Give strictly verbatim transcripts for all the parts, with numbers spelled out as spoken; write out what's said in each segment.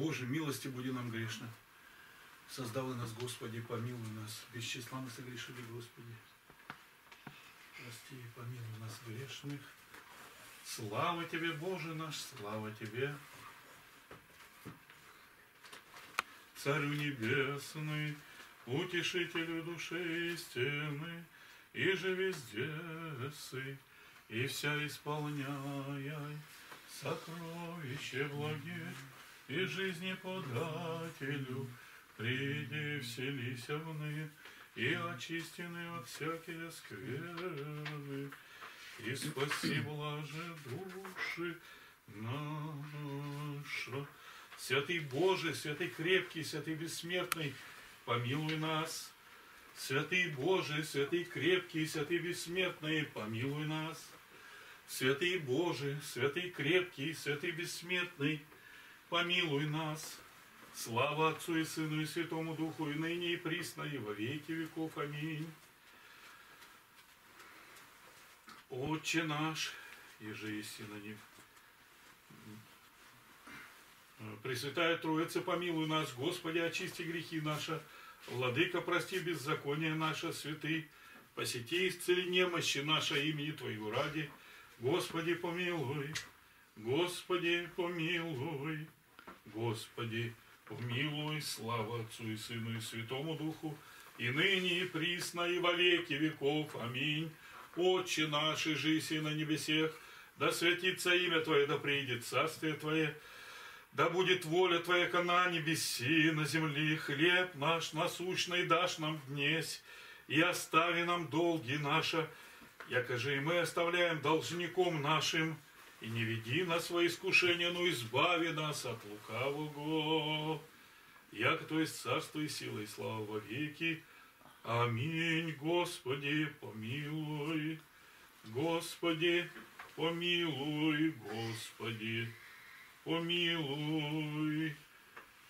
Боже, милости буди нам грешно. Создавай нас, Господи, помилуй нас. Без числа мы согрешили, Господи. Прости и помилуй нас грешных. Слава Тебе, Боже наш, слава Тебе. Царю небесный, утешителю души истины, и же везде сы, и вся исполняй сокровище благе, и жизни подателю, приди, вселися вны, и очистены от всякие скверны, и спаси блаже души наша. Святый Божий, святый крепкий, святый бессмертный, помилуй нас. Святый Божий, святый крепкий, святый бессмертный, помилуй нас. Святый Божий, святый крепкий, святый бессмертный, помилуй нас. Слава Отцу и Сыну и Святому Духу, и ныне и присно, и во веки веков. Аминь. Отче наш, еже еси на небе. Пресвятая Троица, помилуй нас, Господи, очисти грехи наши, Владыка, прости беззаконие наше, святый, посети, исцели немощи наше, имени Твоего ради. Господи, помилуй, Господи, помилуй, Господи, помилуй, слава Отцу и Сыну и Святому Духу, и ныне, и присно, и во веки веков. Аминь. Отче наш, иже еси на небесех, да святится имя Твое, да приидет царствие Твое, да будет воля Твоя, как на небеси, на земли. Хлеб наш насущный дашь нам днесь, и остави нам долги наши, якоже и мы оставляем должником нашим. И не веди нас во искушение, но избави нас от лукавого. Яко Твое царство и сила, и слава во веки. Аминь. Господи, помилуй, Господи, помилуй, Господи, помилуй.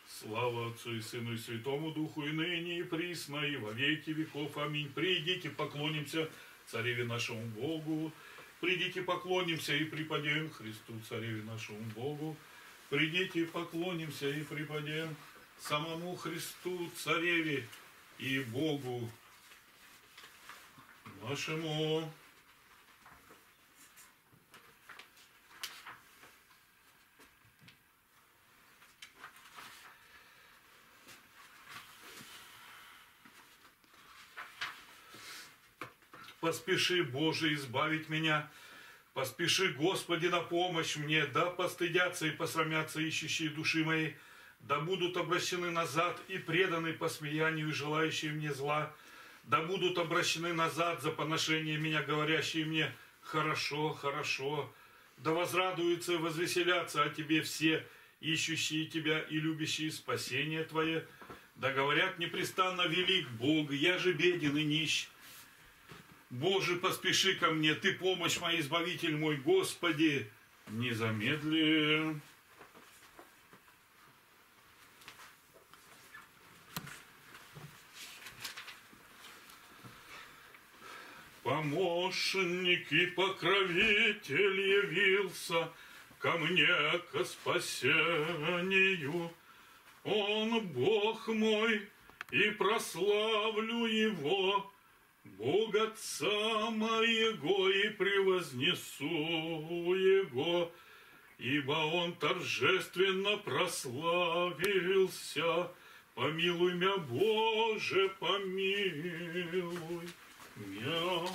Слава Отцу и Сыну и Святому Духу, и ныне, и присно, и во веки веков. Аминь. Придите, поклонимся Цареве нашему Богу. Придите, поклонимся и преподем Христу Цареве нашему Богу. Придите, поклонимся и преподем самому Христу Цареве и Богу нашему. Поспеши, Боже, избавить меня, поспеши, Господи, на помощь мне, да постыдятся и посрамятся ищущие души моей, да будут обращены назад и преданы посмеянию желающие мне зла, да будут обращены назад за поношение меня, говорящие мне «хорошо, хорошо», да возрадуются и возвеселятся о Тебе все, ищущие Тебя и любящие спасение Твое, да говорят непрестанно «велик Бог, я же беден и нищ». Боже, поспеши ко мне, Ты помощь моя, избавитель мой, Господи, не замедли. Помощник и покровитель явился ко мне, ко спасению. Он Бог мой, и прославлю Его. Бог Отца моего и превознесу Его, ибо Он торжественно прославился. Помилуй меня, Боже, помилуй меня.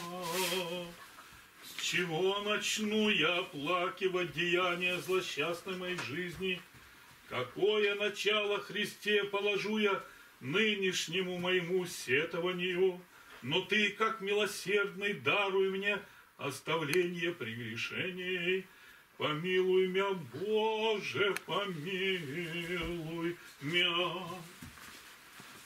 С чего начну я оплакивать деяния злосчастной моей жизни? Какое начало Христе положу я нынешнему моему сетованию? Но Ты, как милосердный, даруй мне оставление прегрешений. Помилуй меня, Боже, помилуй меня.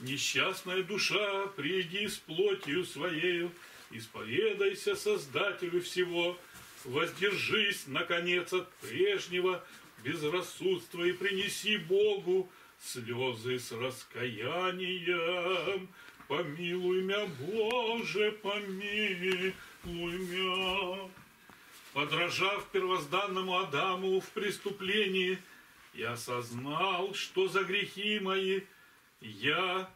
Несчастная душа, приди с плотью своею, исповедайся Создателю всего. Воздержись, наконец, от прежнего безрассудства и принеси Богу слезы с раскаянием. Помилуй меня, Боже, помилуй меня. Подражав первозданному Адаму в преступлении, я осознал, что за грехи мои я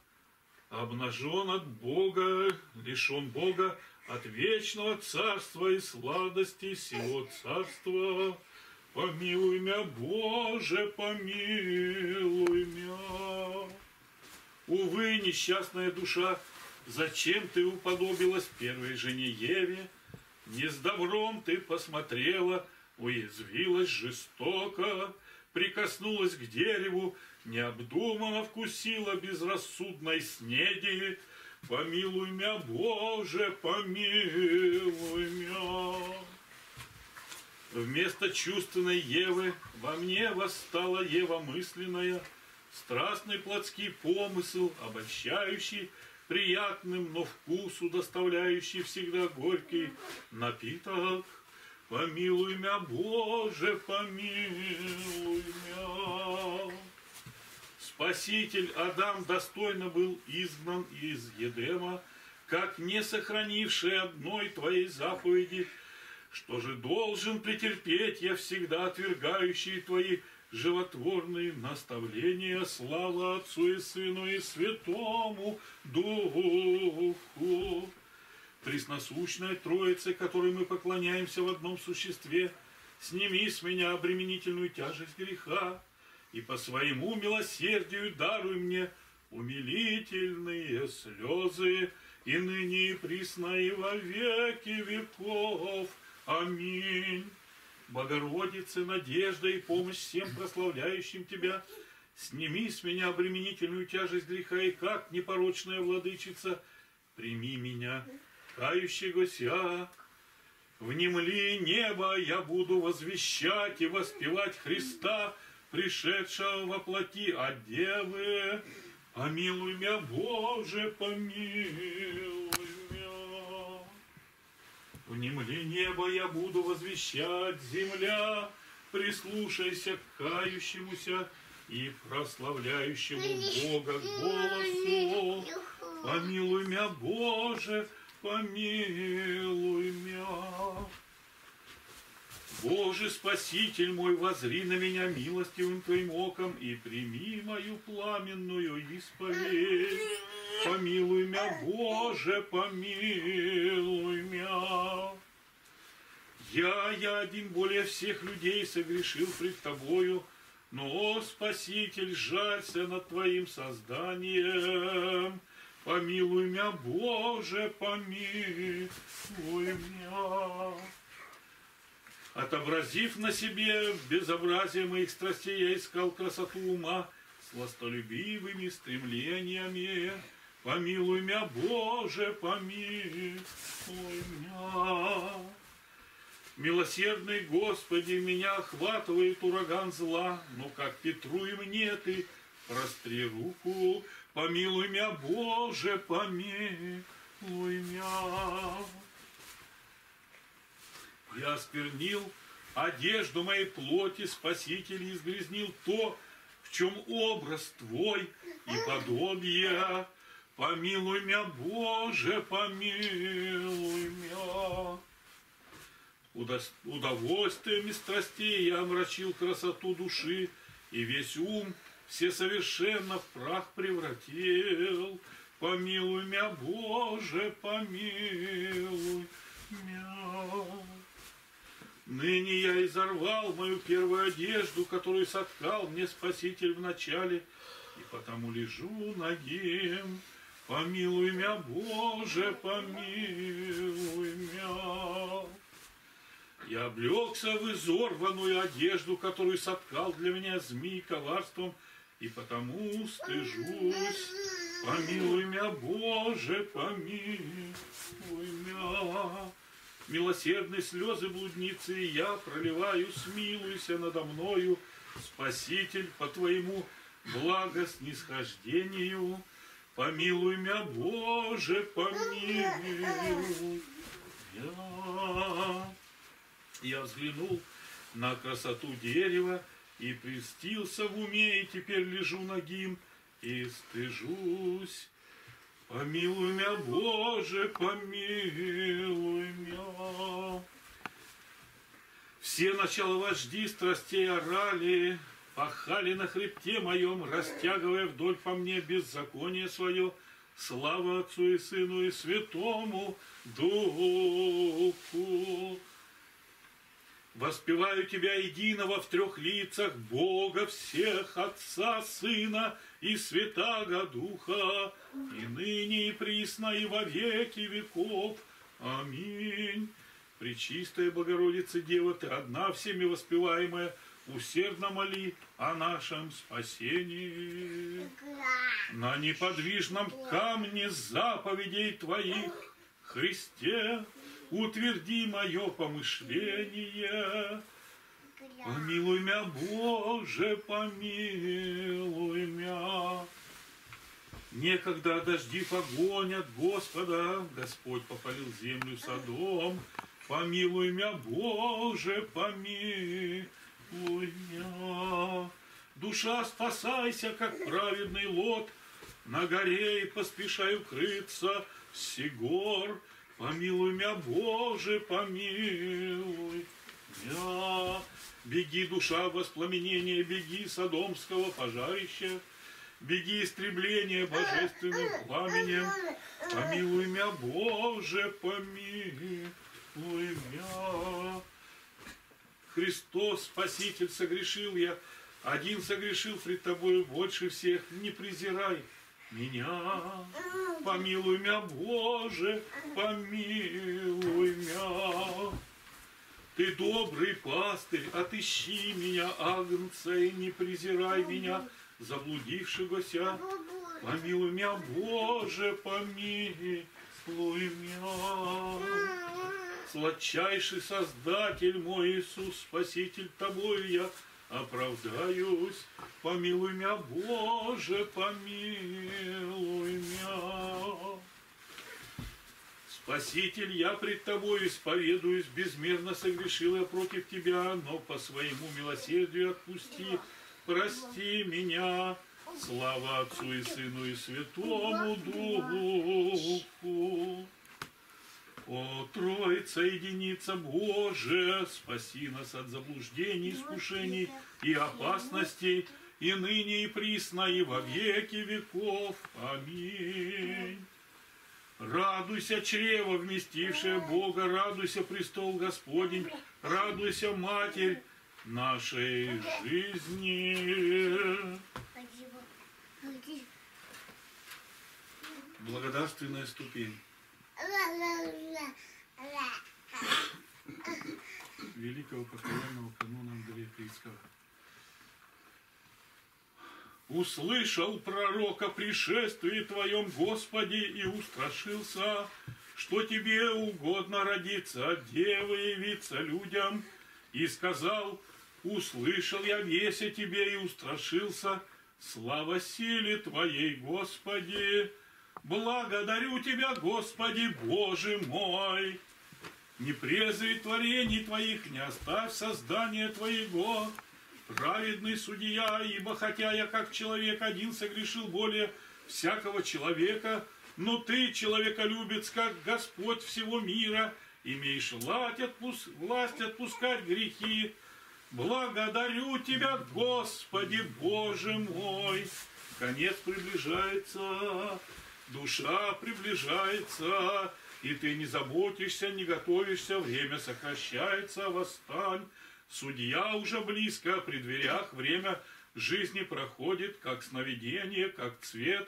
обнажен от Бога, лишен Бога от вечного царства и сладости сего царства. Помилуй меня, Боже, помилуй меня. Увы, несчастная душа, зачем ты уподобилась первой жене Еве? Не с добром ты посмотрела, уязвилась жестоко, прикоснулась к дереву, необдуманно вкусила безрассудной снеди. Помилуй меня, Боже, помилуй меня. Вместо чувственной Евы во мне восстала Ева мысленная, страстный плотский помысл, обольщающий приятным, но вкусу доставляющий всегда горький напиток. Помилуй меня, Боже, помилуй меня. Спаситель Адам достойно был изгнан из Едема, как не сохранивший одной твоей заповеди. Что же должен претерпеть я, всегда отвергающий твои животворные наставления? Слава Отцу и Сыну и Святому Духу. Пресносущная Троица, которой мы поклоняемся в одном существе, сними с меня обременительную тяжесть греха и по своему милосердию даруй мне умилительные слезы и ныне и присно и во веки веков. Аминь. Богородица, надежда и помощь всем прославляющим Тебя, сними с меня обременительную тяжесть греха, и как непорочная владычица, прими меня, кающегося. Внемли небо, я буду возвещать и воспевать Христа, пришедшего во плоти от Девы. Помилуй меня, Боже, помилуй. Внемли небо, я буду возвещать, земля, прислушайся к кающемуся и прославляющему Бога голосу. Помилуй меня, Боже, помилуй меня. Боже, Спаситель мой, возри на меня милостивым твоим оком и прими мою пламенную исповедь. Помилуй меня, Боже, помилуй меня. Я, я один более всех людей согрешил пред тобою, но, о, Спаситель, жалься над твоим созданием. Помилуй меня, Боже, помилуй меня. Отобразив на себе безобразие моих страстей, я искал красоту ума сластолюбивыми стремлениями. Помилуй меня, Боже, помилуй меня. Милосердный Господи, меня охватывает ураган зла, но как Петру и мне ты простри руку. Помилуй меня, Боже, помилуй меня. Я осквернил одежду моей плоти, Спаситель, и изгрязнил то, в чем образ твой и подобие. Помилуй меня, Боже, помилуй меня. Удовольствием и страстей я омрачил красоту души, и весь ум всесовершенно в прах превратил. Помилуй меня, Боже, помилуй меня. Ныне я изорвал мою первую одежду, которую соткал мне Спаситель в начале, и потому лежу нагим. Помилуй меня, Боже, помилуй меня. Я облегся в изорванную одежду, которую соткал для меня змей коварством, и потому стыжусь. Помилуй меня, Боже, помилуй меня. Милосердные слезы блудницы я проливаю, смилуйся надо мною, Спаситель, по твоему благоснисхождению. Помилуй меня, Боже, помилуй меня. Я взглянул на красоту дерева и прельстился в уме, и теперь лежу нагим и стыжусь. Помилуй меня, Боже, помилуй меня. Все начала вожди страстей орали, пахали на хребте моем, растягивая вдоль по мне беззаконие свое. Слава Отцу и Сыну и Святому Духу! Воспеваю Тебя единого в трех лицах, Бога всех, Отца, Сына и Святаго Духа, и ныне, и присно, и во веки веков. Аминь. Пречистая Богородица Дева, Ты одна всеми воспеваемая, усердно моли о нашем спасении. На неподвижном камне заповедей Твоих, Христе, утверди мое помышление. Помилуй мя, Боже, помилуй мя. Некогда дожди погонь от Господа, Господь попалил землю садом. Помилуй мя, Боже, помилуй меня. Душа, спасайся, как праведный Лот, на горе и поспешай укрыться сего. Помилуй меня, Боже, помилуй меня. Беги, душа, воспламенение, беги содомского пожарища, беги истребление божественным пламенем. Помилуй меня, Боже, помилуй меня. Христос, Спаситель, согрешил я, один согрешил пред Тобою больше всех, не презирай меня. Помилуй меня, Боже, помилуй меня. Ты добрый пастырь, отыщи меня, агнца, и не презирай меня, заблудившегося. Помилуй меня, Боже, помилуй меня. Сладчайший Создатель мой Иисус, Спаситель Тобой я оправдаюсь. Помилуй меня, Боже, помилуй меня. Спаситель, я пред Тобой исповедуюсь, безмерно согрешил я против Тебя, но по своему милосердию отпусти, прости меня. Слава Отцу и Сыну и Святому Духу. О, Троица, единица, Боже, спаси нас от заблуждений, искушений и опасностей, и ныне, и присно, и во веки веков. Аминь. Радуйся, чрево, вместившее Бога, радуйся, престол Господень, радуйся, Матерь нашей жизни. Благодарственная ступень. Великого покаянного канона Андрея Критского. Услышал пророка пришествие Твоем, Господи, и устрашился, что Тебе угодно родиться от девы явиться людям. И сказал: услышал я весь о Тебе и устрашился, слава силе Твоей, Господи. Благодарю Тебя, Господи, Боже мой! Не презри творений Твоих, не оставь создания Твоего. Праведный судья, ибо хотя я как человек один согрешил более всякого человека, но Ты, человеколюбец, как Господь всего мира, имеешь власть отпускать грехи. Благодарю Тебя, Господи, Боже мой! Конец приближается. Душа приближается, и ты не заботишься, не готовишься, время сокращается, восстань. Судья уже близко, при дверях время жизни проходит, как сновидение, как цвет.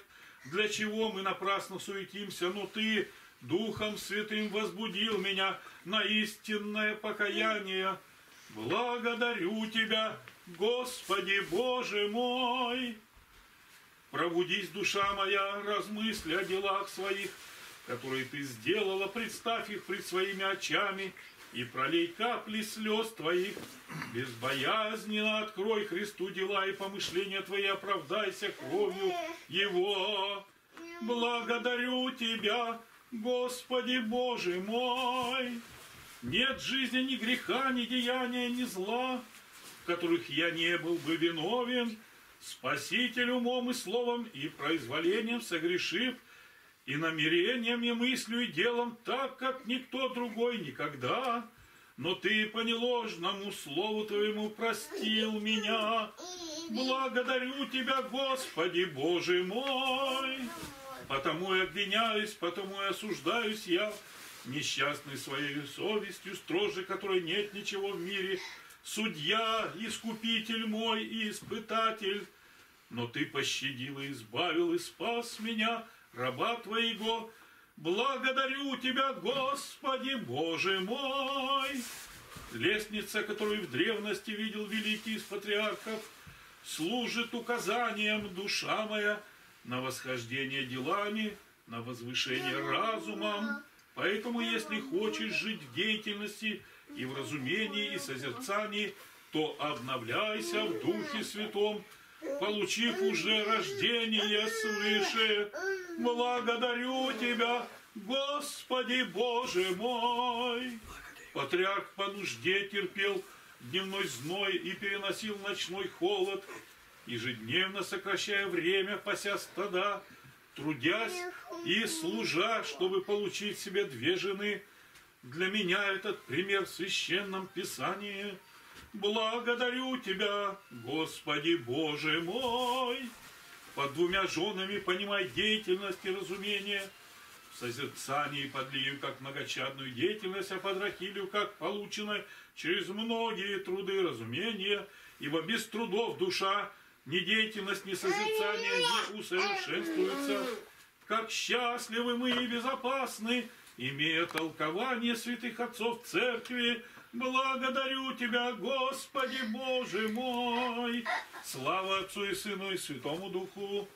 Для чего мы напрасно суетимся, но ты Духом Святым возбудил меня на истинное покаяние. Благодарю Тебя, Господи, Боже мой! Пробудись, душа моя, размысли о делах своих, которые ты сделала, представь их пред своими очами, и пролей капли слез твоих. Безбоязненно открой Христу дела, и помышления твои оправдайся кровью Его. Благодарю Тебя, Господи, Боже мой! Нет жизни ни греха, ни деяния, ни зла, в которых я не был бы виновен. Спаситель умом и словом и произволением согрешив, и намерением, и мыслью, и делом, так, как никто другой никогда. но ты по неложному слову твоему простил меня. Благодарю тебя, Господи, Боже мой. Потому и обвиняюсь, потому и осуждаюсь я, несчастный своей совестью, строже которой нет ничего в мире. Судья, искупитель мой и испытатель, но ты пощадил и избавил и спас меня, раба твоего. Благодарю тебя, Господи, Боже мой. Лестница, которую в древности видел великий из патриархов, служит указанием, душа моя, на восхождение делами, на возвышение разумом. Поэтому, если хочешь жить в деятельности и в разумении, и созерцании, то обновляйся в Духе Святом, получив уже рождение свыше. Благодарю тебя, Господи Боже мой! Патриарх по нужде терпел дневной зной и переносил ночной холод, ежедневно сокращая время, пася стада, трудясь и служа, чтобы получить себе две жены. Для меня этот пример в Священном Писании. Благодарю тебя, Господи Боже мой. Под двумя женами понимай деятельность и разумение, в созерцании под Лию как многочадную деятельность, а под Рахилью как полученной через многие труды разумения, ибо без трудов душа ни деятельность, ни созерцание не усовершенствуется. Как счастливы мы и безопасны, имея толкование святых отцов церкви. Благодарю тебя, Господи Боже мой! Слава Отцу и Сыну и Святому Духу,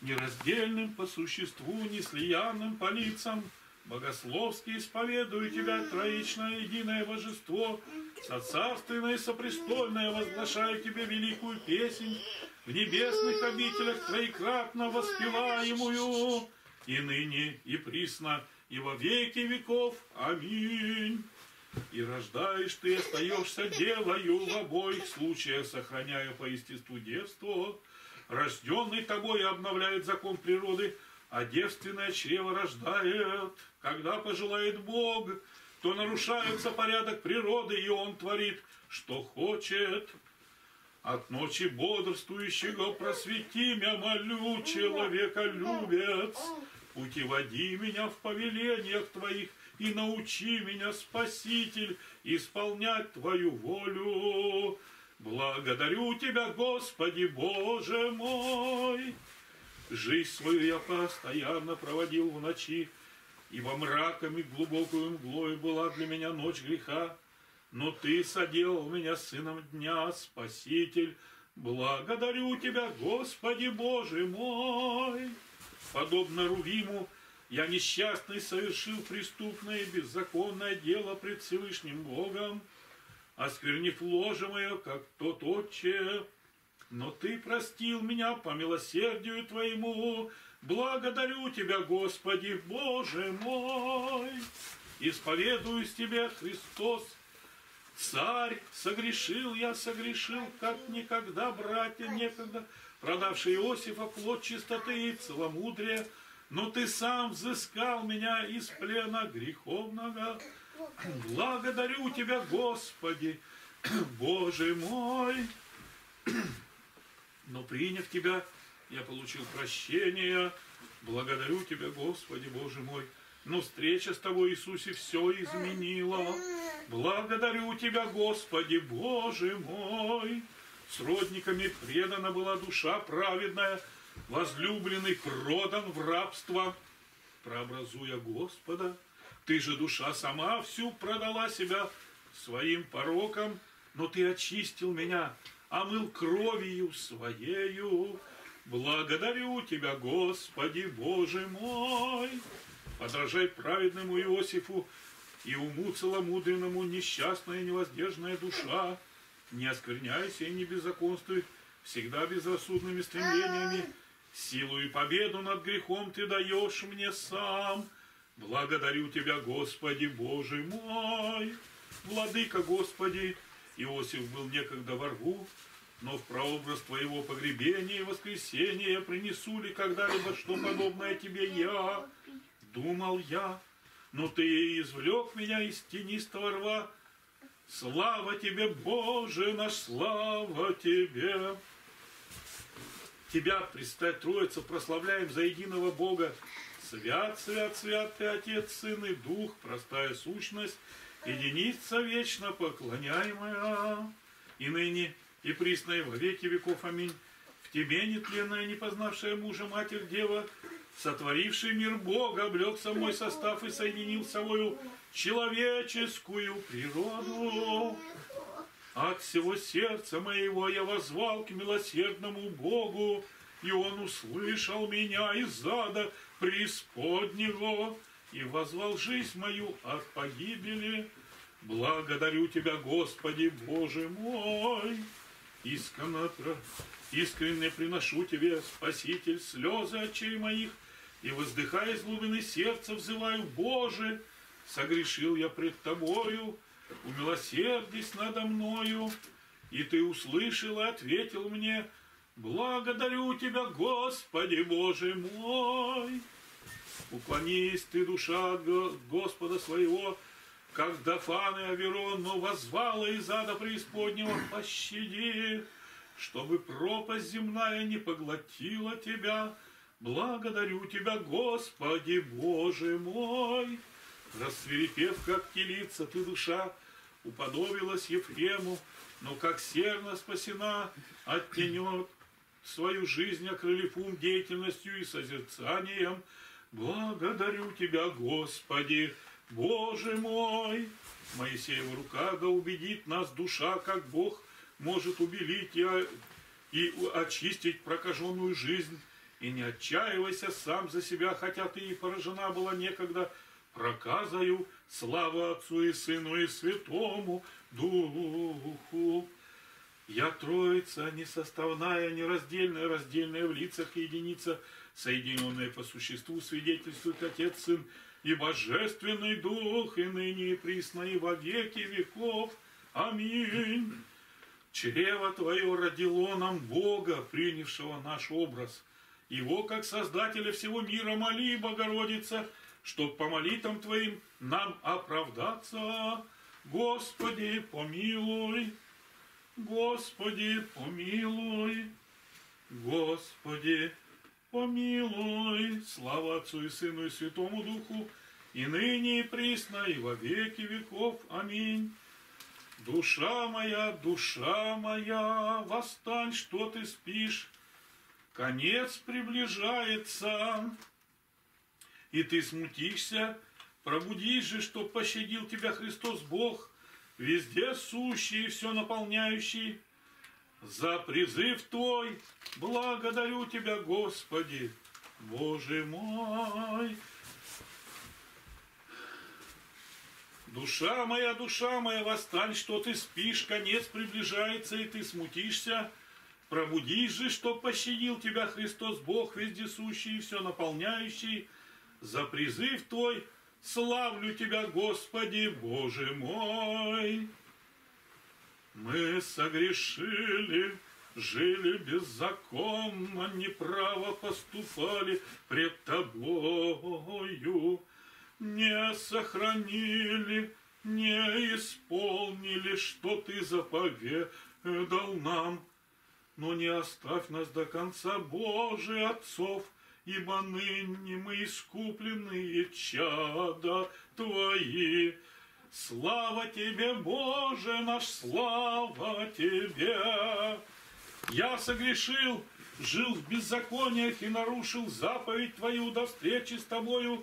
нераздельным по существу, неслиянным по лицам, богословски исповедую тебя, троичное единое божество, соцарственное и сопрестольное, возглашаю тебе великую песнь, в небесных обителях троекратно воспеваемую, и ныне, и присно, и во веки веков. Аминь. И рождаешь ты, остаешься девою, в обоих случаях сохраняя по естеству девство. Рожденный тобой обновляет закон природы, а девственное чрево рождает. Когда пожелает Бог, то нарушается порядок природы, и Он творит, что хочет. От ночи бодрствующего просвети меня, молю, человеколюбец. Путеводи меня в повелениях твоих, и научи меня, Спаситель, исполнять твою волю. Благодарю тебя, Господи, Боже мой. Жизнь свою я постоянно проводил в ночи, ибо мраком и глубокую мглою была для меня ночь греха. Но ты соделал меня сыном дня, Спаситель. Благодарю тебя, Господи, Боже мой. Подобно Рувиму, я несчастный совершил преступное и беззаконное дело пред Всевышним Богом, осквернив ложе мое, как тот отче. Но ты простил меня по милосердию твоему. Благодарю тебя, Господи, Боже мой. Исповедуюсь тебе, Христос, Царь. Согрешил я, согрешил, как никогда, братья некогда, продавший Иосифа плод чистоты и целомудрия. Но ты сам взыскал меня из плена греховного. Благодарю тебя, Господи, Боже мой. Но приняв тебя, я получил прощение. Благодарю тебя, Господи, Боже мой. Но встреча с тобой, Иисусе, все изменила. Благодарю тебя, Господи, Боже мой. С родниками предана была душа праведная, возлюбленный продан в рабство, прообразуя Господа. Ты же, душа сама, всю продала себя своим порокам, но ты очистил меня, омыл кровью своею. Благодарю тебя, Господи, Боже мой. Подражай праведному Иосифу и уму целомудренному, несчастная и невоздержная душа. Не оскверняйся и не беззаконствуй, всегда безрассудными стремлениями. Силу и победу над грехом ты даешь мне сам. Благодарю тебя, Господи, Боже мой. Владыка Господи, Иосиф был некогда во рву, но в прообраз твоего погребения и воскресения принесу ли когда-либо что подобное тебе я? Думал я, но ты извлек меня из тенистого рва, Слава Тебе, Боже наш, слава Тебе! Тебя, Пресвятая Троица, прославляем за единого Бога. Свят, свят, свят Ты, Отец, Сын и Дух, простая сущность, единица вечно поклоняемая, и ныне, и присно, и во веки веков. Аминь. В Тебе, нетленная, не познавшая мужа, Матерь Дева, сотворивший мир Бога, облёк самой состав и соединил собою человеческую природу. От всего сердца моего я воззвал к милосердному Богу, и Он услышал меня из ада преисподнего и возвал жизнь мою от погибели. Благодарю Тебя, Господи, Боже мой. Искренне, искренне приношу Тебе, Спаситель, слезы очей моих, и, воздыхая из глубины сердца, взываю: Боже, согрешил я пред Тобою, умилосердись надо мною, и Ты услышал и ответил мне. Благодарю Тебя, Господи, Боже мой. Уклонись Ты, душа, от Господа своего, как Дафан и Аверон, но воззвала из ада преисподнего: пощади, чтобы пропасть земная не поглотила Тебя. Благодарю Тебя, Господи, Боже мой. Рассвирепев, как телица, Ты, душа, уподобилась Ефрему, но как серна спасена, оттенет свою жизнь, окрылив ум деятельностью и созерцанием. Благодарю Тебя, Господи, Боже мой. Моисеева рука да убедит нас душа, как Бог может убелить и очистить прокаженную жизнь. И не отчаивайся сам за себя, хотя ты и поражена была некогда проказою. Слава Отцу и Сыну и Святому Духу. Я Троица, несоставная, нераздельная, раздельная в лицах единица, соединенная по существу, свидетельствует Отец, Сын и Божественный Дух, и ныне, и присно, и во веки веков. Аминь. Чрево Твое родило нам Бога, принявшего наш образ. Его, как Создателя всего мира, моли, Богородица, чтоб по молитвам Твоим нам оправдаться. Господи, помилуй, Господи, помилуй, Господи, помилуй. Слава Отцу и Сыну и Святому Духу, и ныне, и присно, и во веки веков. Аминь. Душа моя, душа моя, восстань, что ты спишь, конец приближается, и ты смутишься. Пробудись же, чтоб пощадил тебя Христос Бог, везде сущий и все наполняющий. За призыв Твой благодарю Тебя, Господи, Боже мой. Душа моя, душа моя, восстань, что ты спишь, конец приближается, и ты смутишься. Пробудись же, чтоб пощадил тебя Христос Бог, вездесущий и все наполняющий. За призыв Твой славлю Тебя, Господи, Боже мой. Мы согрешили, жили беззаконно, неправо поступали пред Тобою. Не сохранили, не исполнили, что Ты заповедал нам. Но не оставь нас до конца, Боже, отцов, ибо ныне мы искупленные чада Твои. Слава Тебе, Боже наш, слава Тебе! Я согрешил, жил в беззакониях и нарушил заповедь Твою до встречи с Тобою,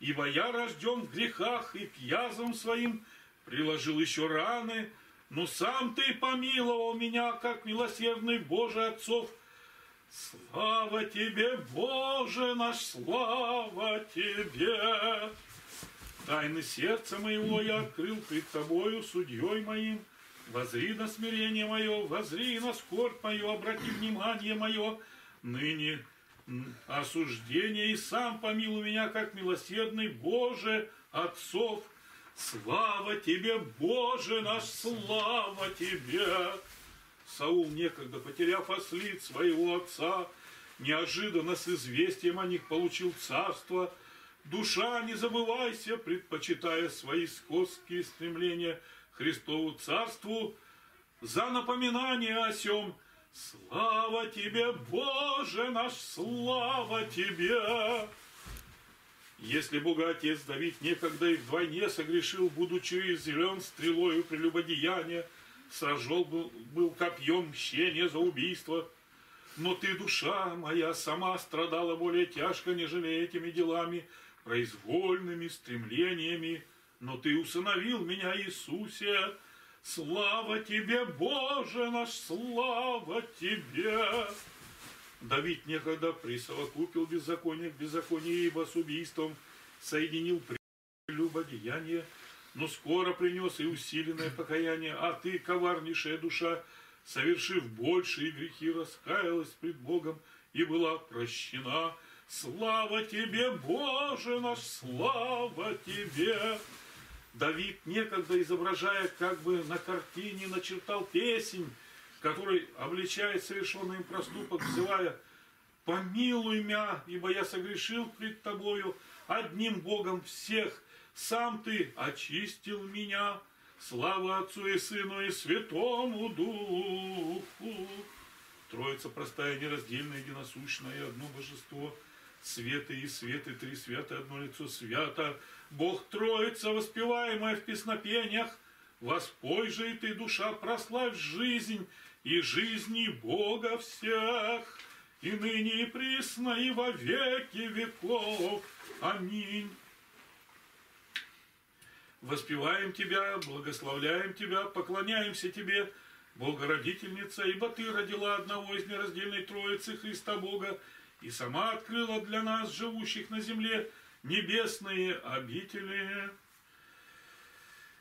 ибо я рожден в грехах и к язвам своим приложил еще раны, но сам Ты помиловал меня, как милосердный Боже отцов. Слава Тебе, Боже наш, слава Тебе! Тайны сердца моего я открыл пред Тобою, судьей моим. Возри на смирение мое, возри на скорбь мою, обрати внимание мое ныне осуждение, и сам помилуй меня, как милосердный Боже отцов. Слава Тебе, Боже наш, слава Тебе! Саул, некогда потеряв ослиц своего отца, неожиданно с известием о них получил царство. Душа, не забывайся, предпочитая свои скотские стремления Христову Царству за напоминание о сем. Слава Тебе, Боже наш, слава Тебе! Если Бога Отец Давид некогда и вдвойне согрешил, будучи изъявлен стрелою прелюбодеяния, сражен был, был копьем мщения за убийство. Но Ты, душа моя, сама страдала более тяжко, нежели этими делами, произвольными стремлениями. Но Ты усыновил меня, Иисусе. Слава Тебе, Боже наш, слава Тебе! Давид некогда присовокупил беззаконие к беззаконию, ибо с убийством соединил прелюбодеяние, но скоро принес и усиленное покаяние, а Ты, коварнейшая душа, совершив большие грехи, раскаялась пред Богом и была прощена. Слава Тебе, Боже наш, слава Тебе! Давид, некогда изображая, как бы на картине, начертал песнь, который обличает совершенный им проступок, взывая: «Помилуй меня, ибо я согрешил пред Тобою, одним Богом всех, сам Ты очистил меня, слава Отцу и Сыну и Святому Духу». Троица простая, нераздельная, единосущная, одно Божество, светы и светы, три святы, одно лицо свято, Бог Троица, воспеваемая в песнопениях. Воспой же и ты, душа, прославь жизнь и жизни Бога всех, и ныне и присно, и во веки веков. Аминь. Воспеваем Тебя, благословляем Тебя, поклоняемся Тебе, Богородительница, ибо Ты родила одного из нераздельной Троицы Христа Бога и сама открыла для нас, живущих на земле, небесные обители.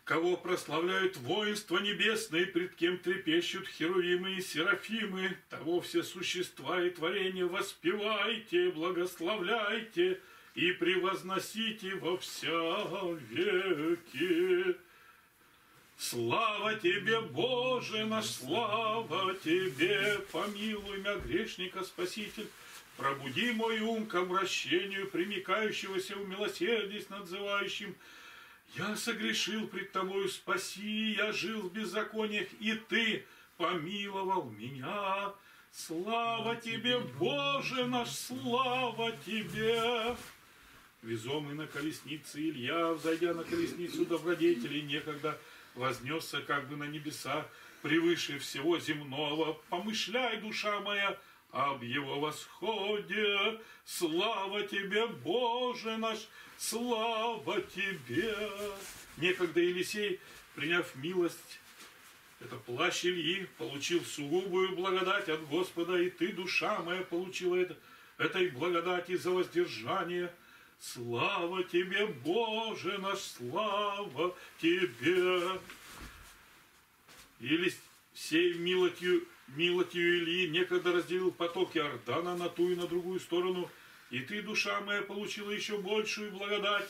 Кого прославляют воинства небесные, пред кем трепещут херувимы и серафимы, того все существа и творения воспевайте, благословляйте и превозносите во все веки. Слава Тебе, Боже наш, слава Тебе! Помилуй меня, грешника, Спаситель, пробуди мой ум к обращению, примикающегося в милосердие с надзывающим. Я согрешил пред Тобою, спаси, я жил в беззакониях, и Ты помиловал меня. Слава Тебе, Боже наш, слава Тебе! Везомый на колеснице Илья, взойдя на колесницу добродетелей, некогда вознесся как бы на небеса превыше всего земного. Помышляй, душа моя, об его восходе. Слава Тебе, Боже наш, слава Тебе! Некогда Елисей, приняв милость, это плащ Ильи, получил сугубую благодать от Господа, и Ты, душа моя, получила это, этой благодати за воздержание. Слава Тебе, Боже наш, слава Тебе! Елисей милостью, милостью Ильи некогда разделил поток Иордана на ту и на другую сторону, и Ты, душа моя, получила еще большую благодать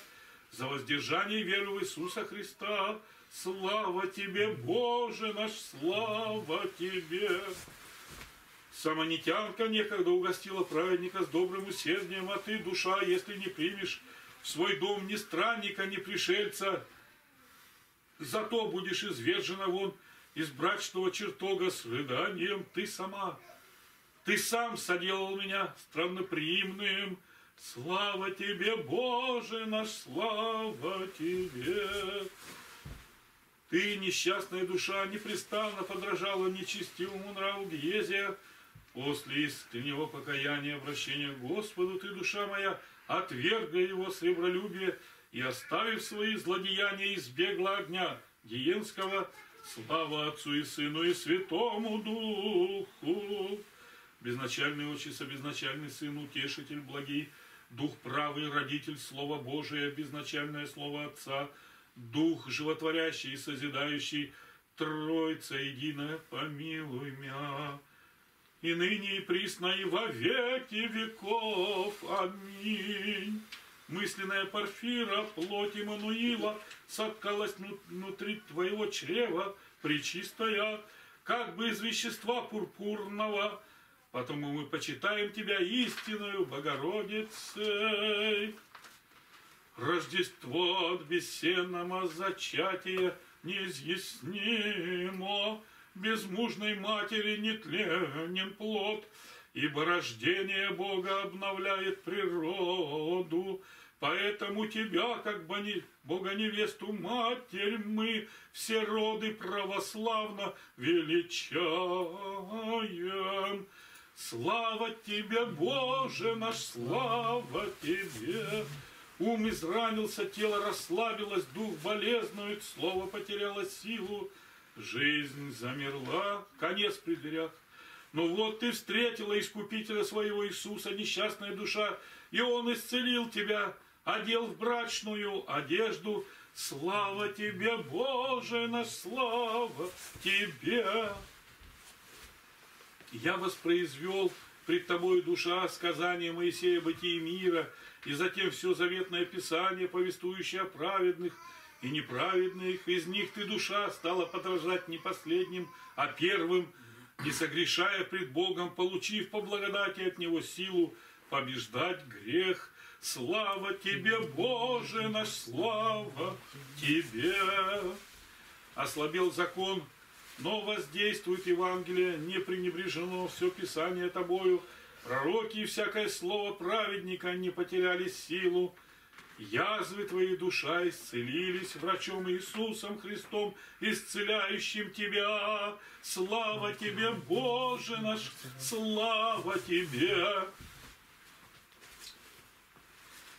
за воздержание веры в Иисуса Христа. Слава Тебе, Боже наш, слава Тебе! Самонитянка некогда угостила праведника с добрым усердием, а Ты, душа, если не примешь в свой дом ни странника, ни пришельца, зато будешь извержена вон из брачного чертога с рыданием. Ты сама, Ты сам соделал меня странноприимным. Слава Тебе, Боже наш, слава Тебе! Ты, несчастная душа, непрестанно подражала нечестивому нраву Гиезия. После искреннего покаяния, обращения к Господу, ты, душа моя, отвергла его сребролюбие и, оставив свои злодеяния, избегла огня гиенского. Слава Отцу и Сыну и Святому Духу! Безначальный Отче, безначальный Сын, Утешитель благий, Дух правый, Родитель, Слово Божие, безначальное Слово Отца, Дух животворящий и созидающий, Троица единая, помилуй меня. И ныне, и присно, и во веки веков. Аминь. Мысленная Порфира, плоть Иммануила, соткалась внутри твоего чрева, пречистая, как бы из вещества пурпурного. Потому мы почитаем тебя истинную Богородицей. Рождество от бессенного зачатия неизъяснимо, безмужной матери нетленен плод, ибо рождение Бога обновляет природу. Поэтому тебя, как Богоневесту Матерь, мы все роды православно величаем. Слава тебе, Боже наш, слава тебе! Ум изранился, тело расслабилось, дух болезнует, слово потеряло силу, жизнь замерла, конец при дверях. Но вот ты встретила Искупителя своего Иисуса, несчастная душа, и Он исцелил тебя, одел в брачную одежду. Слава тебе, Боже наш, слава тебе! Я воспроизвел пред тобой, душа, сказание Моисея, бытие мира, и затем все заветное Писание, повествующее о праведных и неправедных. Из них ты, душа, стала подражать не последним, а первым, не согрешая пред Богом, получив по благодати от Него силу побеждать грех. Слава тебе, Боже наш, слава тебе! Ослабел закон, но воздействует Евангелие, не пренебрежено все Писание тобою. Пророки и всякое слово праведника не потеряли силу. Язвы твои, душа, исцелились врачом Иисусом Христом, исцеляющим тебя. Слава тебе, Боже наш, слава тебе!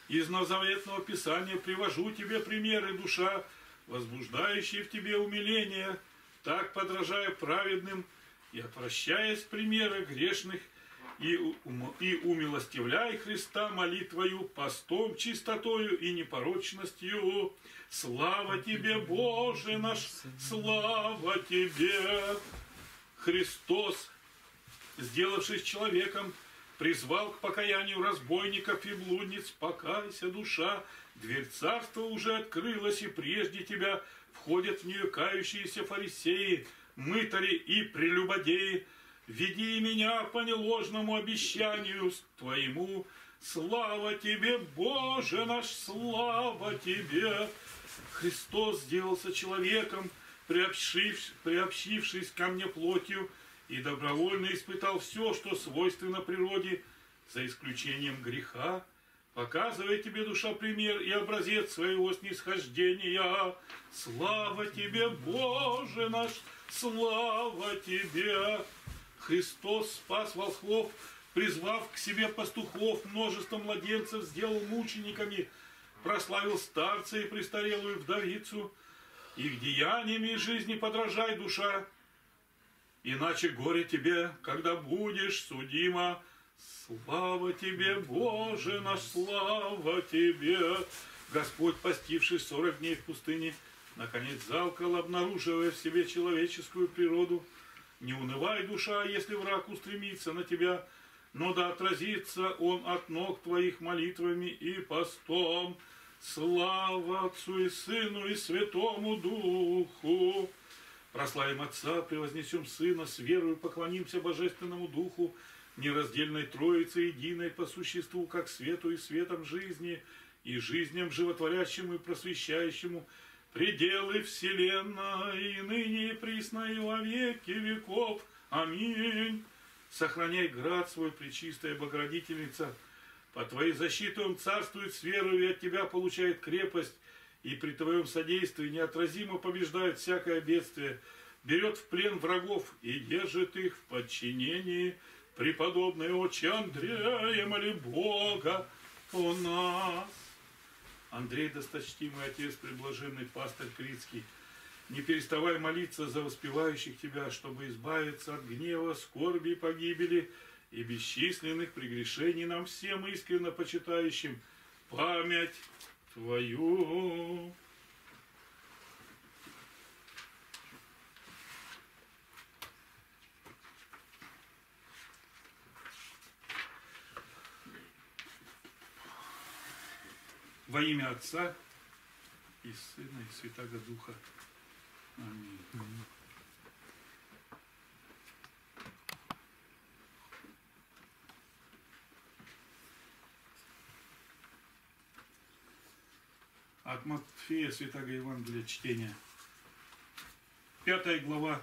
Из Новозаветного Писания привожу тебе примеры, душа, возбуждающие в тебе умиление, так подражая праведным и отвращаясь примеры грешных, и, и умилостивляй Христа молитвою, постом, чистотою и непорочностью. Слава тебе, Боже наш, слава тебе! Христос, сделавшись человеком, призвал к покаянию разбойников и блудниц. Покайся, душа, дверь царства уже открылась, и прежде тебя входят в нее кающиеся фарисеи, мытари и прелюбодеи. Веди меня по неложному обещанию твоему. Слава тебе, Боже наш, слава тебе! Христос сделался человеком, приобщившись, приобщившись ко мне плотью, и добровольно испытал все, что свойственно природе, за исключением греха, показывая тебе, душа, пример и образец своего снисхождения. Слава тебе, Боже наш, слава тебе! Христос спас волхвов, призвав к себе пастухов, множество младенцев сделал мучениками, прославил старца и престарелую вдовицу. Их деяниями и жизни подражай, душа, иначе горе тебе, когда будешь судима. Слава тебе, Боже наш, слава тебе! Господь, постивший сорок дней в пустыне, наконец заукал, обнаруживая в себе человеческую природу. Не унывай, душа, если враг устремится на тебя, но да отразится он от ног твоих молитвами и постом. Слава Отцу и Сыну и Святому Духу! Прославим Отца, превознесем Сына, с верою поклонимся Божественному Духу, нераздельной Троице, единой по существу, как свету и светом жизни, и жизням животворящему и просвещающему, пределы вселенной, и ныне и присно, и во веки веков. Аминь. Сохраняй град свой, пречистая Богородительница. По твоей защите он царствует с верою, и от тебя получает крепость, и при твоем содействии неотразимо побеждает всякое бедствие, берет в плен врагов и держит их в подчинении. Преподобный отче Андрея, моли Бога о нас. Андрей, досточтимый отец, преблаженный пастор Критский, не переставай молиться за воспевающих тебя, чтобы избавиться от гнева, скорби и погибели и бесчисленных прегрешений нам всем искренно почитающим память твою. Во имя Отца и Сына и Святаго Духа. Аминь. От Матфея, Святаго Евангелия, чтение. пятая глава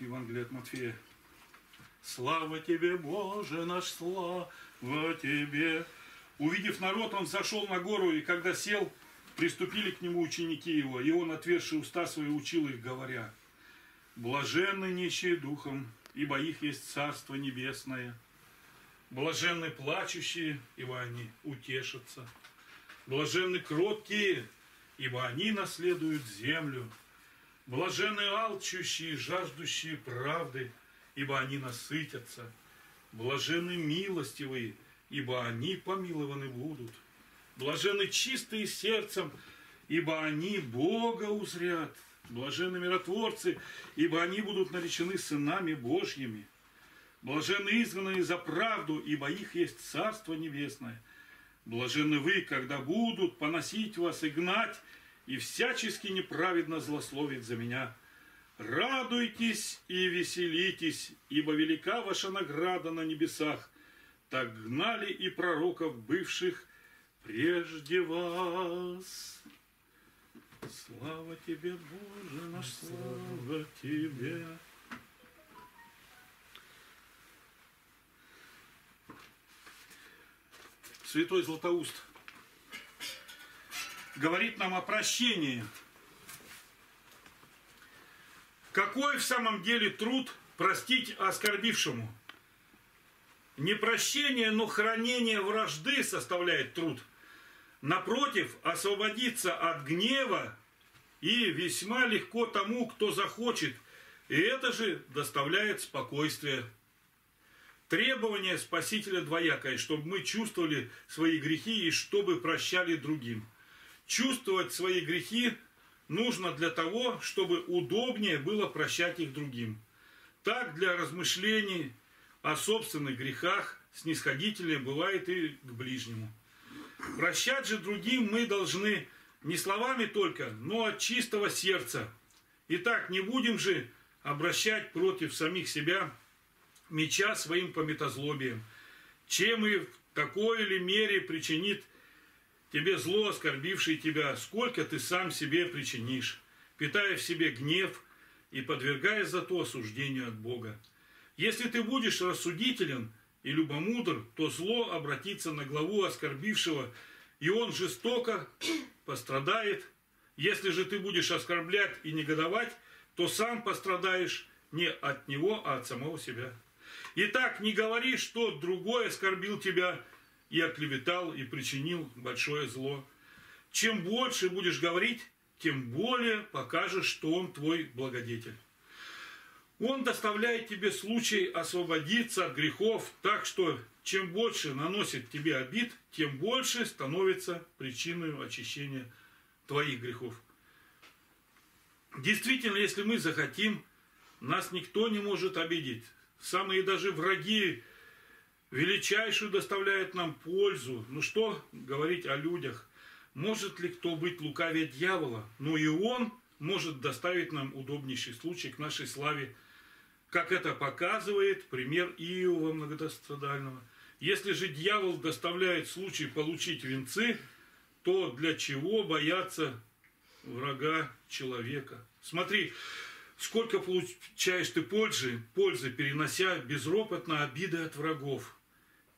Евангелия от Матфея. «Слава тебе, Боже наш, слава тебе!» Увидев народ, он зашел на гору, и когда сел, приступили к нему ученики его, и он, отверши уста свои, учил их, говоря: «Блаженны нищие духом, ибо их есть Царство Небесное. Блаженны плачущие, ибо они утешатся. Блаженны кроткие, ибо они наследуют землю. Блаженны алчущие, жаждущие правды, ибо они насытятся. Блаженны милостивые, ибо они помилованы будут. Блаженны чистые сердцем, ибо они Бога узрят. Блаженны миротворцы, ибо они будут наречены сынами Божьими. Блаженны изгнанные за правду, ибо их есть Царство Небесное. Блаженны вы, когда будут поносить вас и гнать, и всячески неправедно злословить за меня. Радуйтесь и веселитесь, ибо велика ваша награда на небесах. Так гнали и пророков, бывших прежде вас». Слава тебе, Боже наш, слава тебе! Святой Златоуст говорит нам о прощении. Какой в самом деле труд простить оскорбившему? Не прощение, но хранение вражды составляет труд. Напротив, освободиться от гнева и весьма легко тому, кто захочет, и это же доставляет спокойствие. Требование Спасителя двоякое, чтобы мы чувствовали свои грехи и чтобы прощали другим. Чувствовать свои грехи нужно для того, чтобы удобнее было прощать их другим. Так для размышлений о собственных грехах снисходительнее бывает и к ближнему. Прощать же другим мы должны не словами только, но от чистого сердца. Итак, не будем же обращать против самих себя меча своим пометозлобием, чем и в такой или мере причинит тебе зло, оскорбивший тебя, сколько ты сам себе причинишь, питая в себе гнев и подвергая зато осуждению от Бога. Если ты будешь рассудителен и любомудр, то зло обратится на главу оскорбившего, и он жестоко пострадает. Если же ты будешь оскорблять и негодовать, то сам пострадаешь не от него, а от самого себя. Итак, не говори, что другой оскорбил тебя и оклеветал, и причинил большое зло. Чем больше будешь говорить, тем более покажешь, что он твой благодетель. Он доставляет тебе случай освободиться от грехов, так что чем больше наносит тебе обид, тем больше становится причиной очищения твоих грехов. Действительно, если мы захотим, нас никто не может обидеть. Самые даже враги величайшую доставляют нам пользу. Ну что говорить о людях? Может ли кто быть лукавее дьявола? Но и он может доставить нам удобнейший случай к нашей славе, как это показывает пример Иова многострадального. Если же дьявол доставляет случай получить венцы, то для чего бояться врага человека? Смотри, сколько получаешь ты пользы, пользы, перенося безропотно обиды от врагов.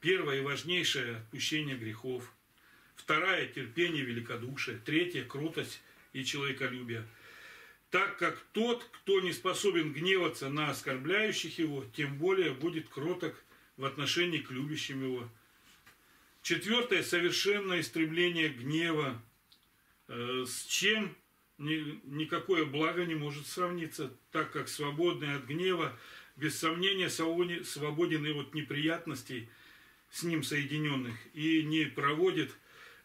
Первое и важнейшее – отпущение грехов. Второе – терпение, великодушие. Третье – кротость и человеколюбие. Так как тот, кто не способен гневаться на оскорбляющих его, тем более будет кроток в отношении к любящим его. Четвертое – совершенное истребление гнева, с чем никакое благо не может сравниться, так как свободный от гнева, без сомнения, свободен и от неприятностей, с ним соединенных, и не проводит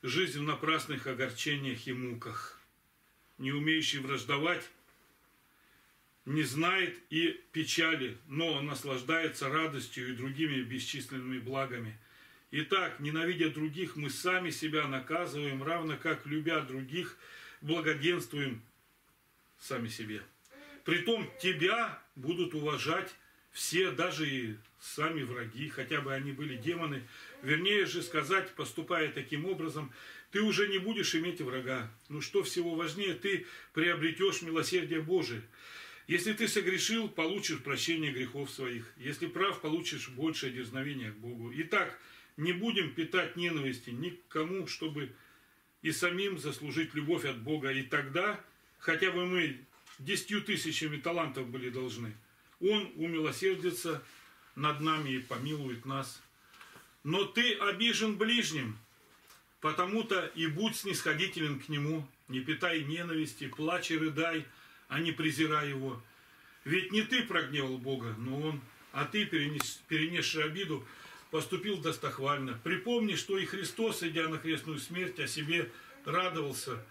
жизнь в напрасных огорчениях и муках. Не умеющий враждовать не знает и печали, но наслаждается радостью и другими бесчисленными благами. Итак, ненавидя других, мы сами себя наказываем, равно как, любя других, благоденствуем сами себе. Притом тебя будут уважать все, даже и сами враги, хотя бы они были демоны. Вернее же сказать, поступая таким образом, ты уже не будешь иметь врага. Но что всего важнее, ты приобретешь милосердие Божие. Если ты согрешил, получишь прощение грехов своих. Если прав, получишь большее дерзновение к Богу. Итак, не будем питать ненависти никому, чтобы и самим заслужить любовь от Бога. И тогда, хотя бы мы десятью тысячами талантов были должны, Он умилосердится над нами и помилует нас. Но ты обижен ближним, потому-то и будь снисходителен к нему. Не питай ненависти, плачь и рыдай, а не презирай его. Ведь не ты прогневал Бога, но Он, а ты, перенес, перенесший обиду, поступил достохвально. Припомни, что и Христос, идя на крестную смерть, о себе радовался,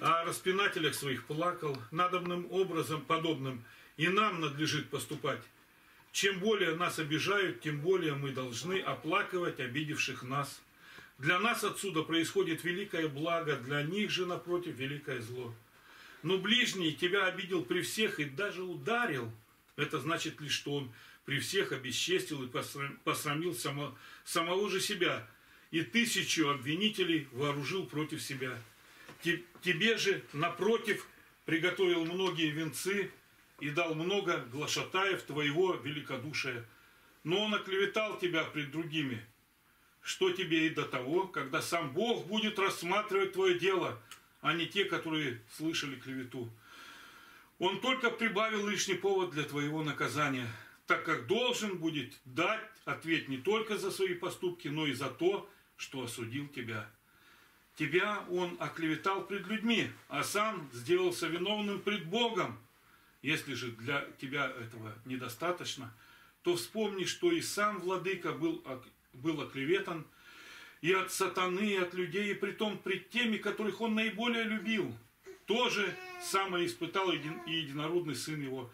о распинателях своих плакал, надобным образом подобным и нам надлежит поступать. Чем более нас обижают, тем более мы должны оплакивать обидевших нас. Для нас отсюда происходит великое благо, для них же, напротив, великое зло. Но ближний тебя обидел при всех и даже ударил. Это значит лишь, что он при всех обесчестил и посрамил само, самого же себя. И тысячу обвинителей вооружил против себя. Тебе же, напротив, приготовил многие венцы и дал много глашатаев твоего великодушия. Но он оклеветал тебя пред другими. Что тебе и до того, когда сам Бог будет рассматривать твое дело, а не те, которые слышали клевету. Он только прибавил лишний повод для твоего наказания, так как должен будет дать ответ не только за свои поступки, но и за то, что осудил тебя. Тебя он оклеветал пред людьми, а сам сделался виновным пред Богом. Если же для тебя этого недостаточно, то вспомни, что и сам владыка был, был оклеветан, и от сатаны, и от людей, и притом пред теми, которых он наиболее любил. То же самое испытал и единородный сын его,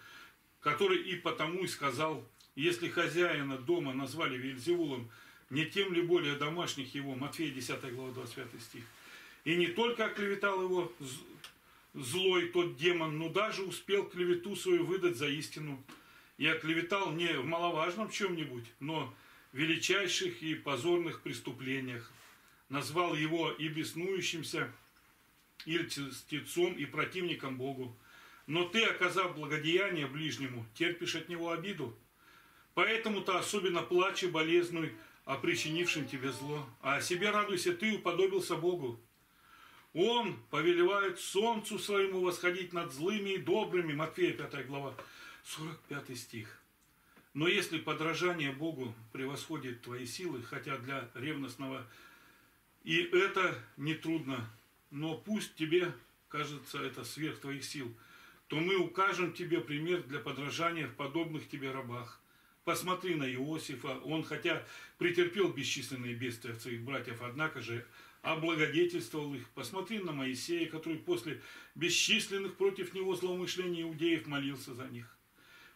который и потому и сказал: если хозяина дома назвали Вельзевулом, не тем ли более домашних его. Матфея десятая глава двадцать пятый стих. И не только оклеветал его злой тот демон, но даже успел клевету свою выдать за истину. И оклеветал не в маловажном чем-нибудь, но величайших и позорных преступлениях. Назвал его и беснующимся, и льстецом, и противником Богу. Но ты, оказав благодеяние ближнему, терпишь от него обиду. Поэтому-то особенно плачь и болезнуй о причинившем тебе зло. А о себе радуйся, ты уподобился Богу. Он повелевает солнцу своему восходить над злыми и добрыми. Матфея пятая глава сорок пятый стих. Но если подражание Богу превосходит твои силы, хотя для ревностного и это нетрудно, но пусть тебе кажется это сверх твоих сил, то мы укажем тебе пример для подражания в подобных тебе рабах. Посмотри на Иосифа, он хотя претерпел бесчисленные бедствия от своих братьев, однако же облагодетельствовал их. Посмотри на Моисея, который после бесчисленных против него злоумышлений иудеев молился за них.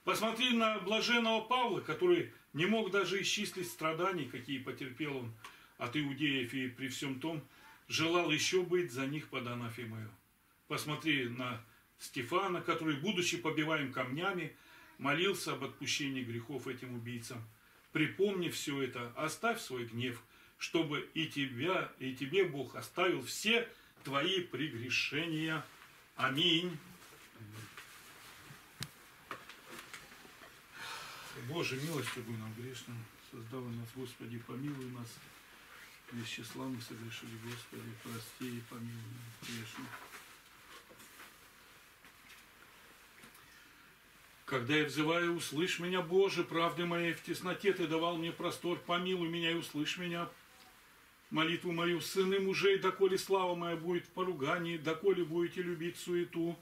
Посмотри на блаженного Павла, который не мог даже исчислить страданий, какие потерпел он от иудеев, и при всем том желал еще быть за них под анафемою. Посмотри на Стефана, который, будучи побиваем камнями, молился об отпущении грехов этим убийцам. Припомни все это, оставь свой гнев, чтобы и тебя, и тебе Бог оставил все твои прегрешения. Аминь. Боже, милостью бы нам грешным, создавай нас, Господи, помилуй нас. Без числа мы согрешили, Господи, прости и помилуй нас грешным. Когда я взываю, услышь меня, Боже, правды моей в тесноте Ты давал мне простор, помилуй меня и услышь меня. Молитву мою, сыны мужей, доколе слава моя будет в поругании, доколе будете любить суету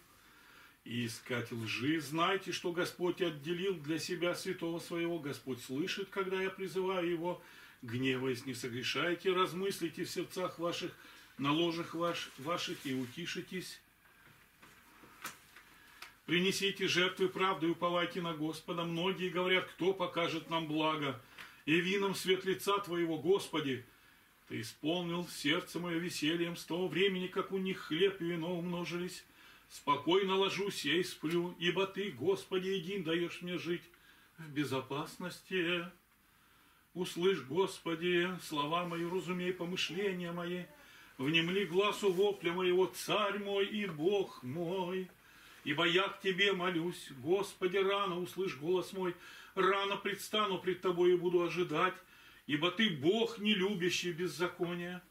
и искать лжи, знайте, что Господь отделил для себя святого своего. Господь слышит, когда я призываю его. Гневаясь, не согрешайте, размыслите в сердцах ваших, на ложах ваш, ваших и утишитесь. Принесите жертвы правды и уповайте на Господа. Многие говорят, кто покажет нам благо. И вином свет лица твоего, Господи, ты исполнил сердце мое весельем с того времени, как у них хлеб и вино умножились. Спокойно ложусь я и сплю, ибо Ты, Господи, един даешь мне жить в безопасности. Услышь, Господи, слова мои, разумей помышления мои, внемли глазу вопля моего, Царь мой и Бог мой. Ибо я к Тебе молюсь, Господи, рано услышь голос мой, рано предстану пред Тобой и буду ожидать, ибо Ты Бог, не любящий беззакония.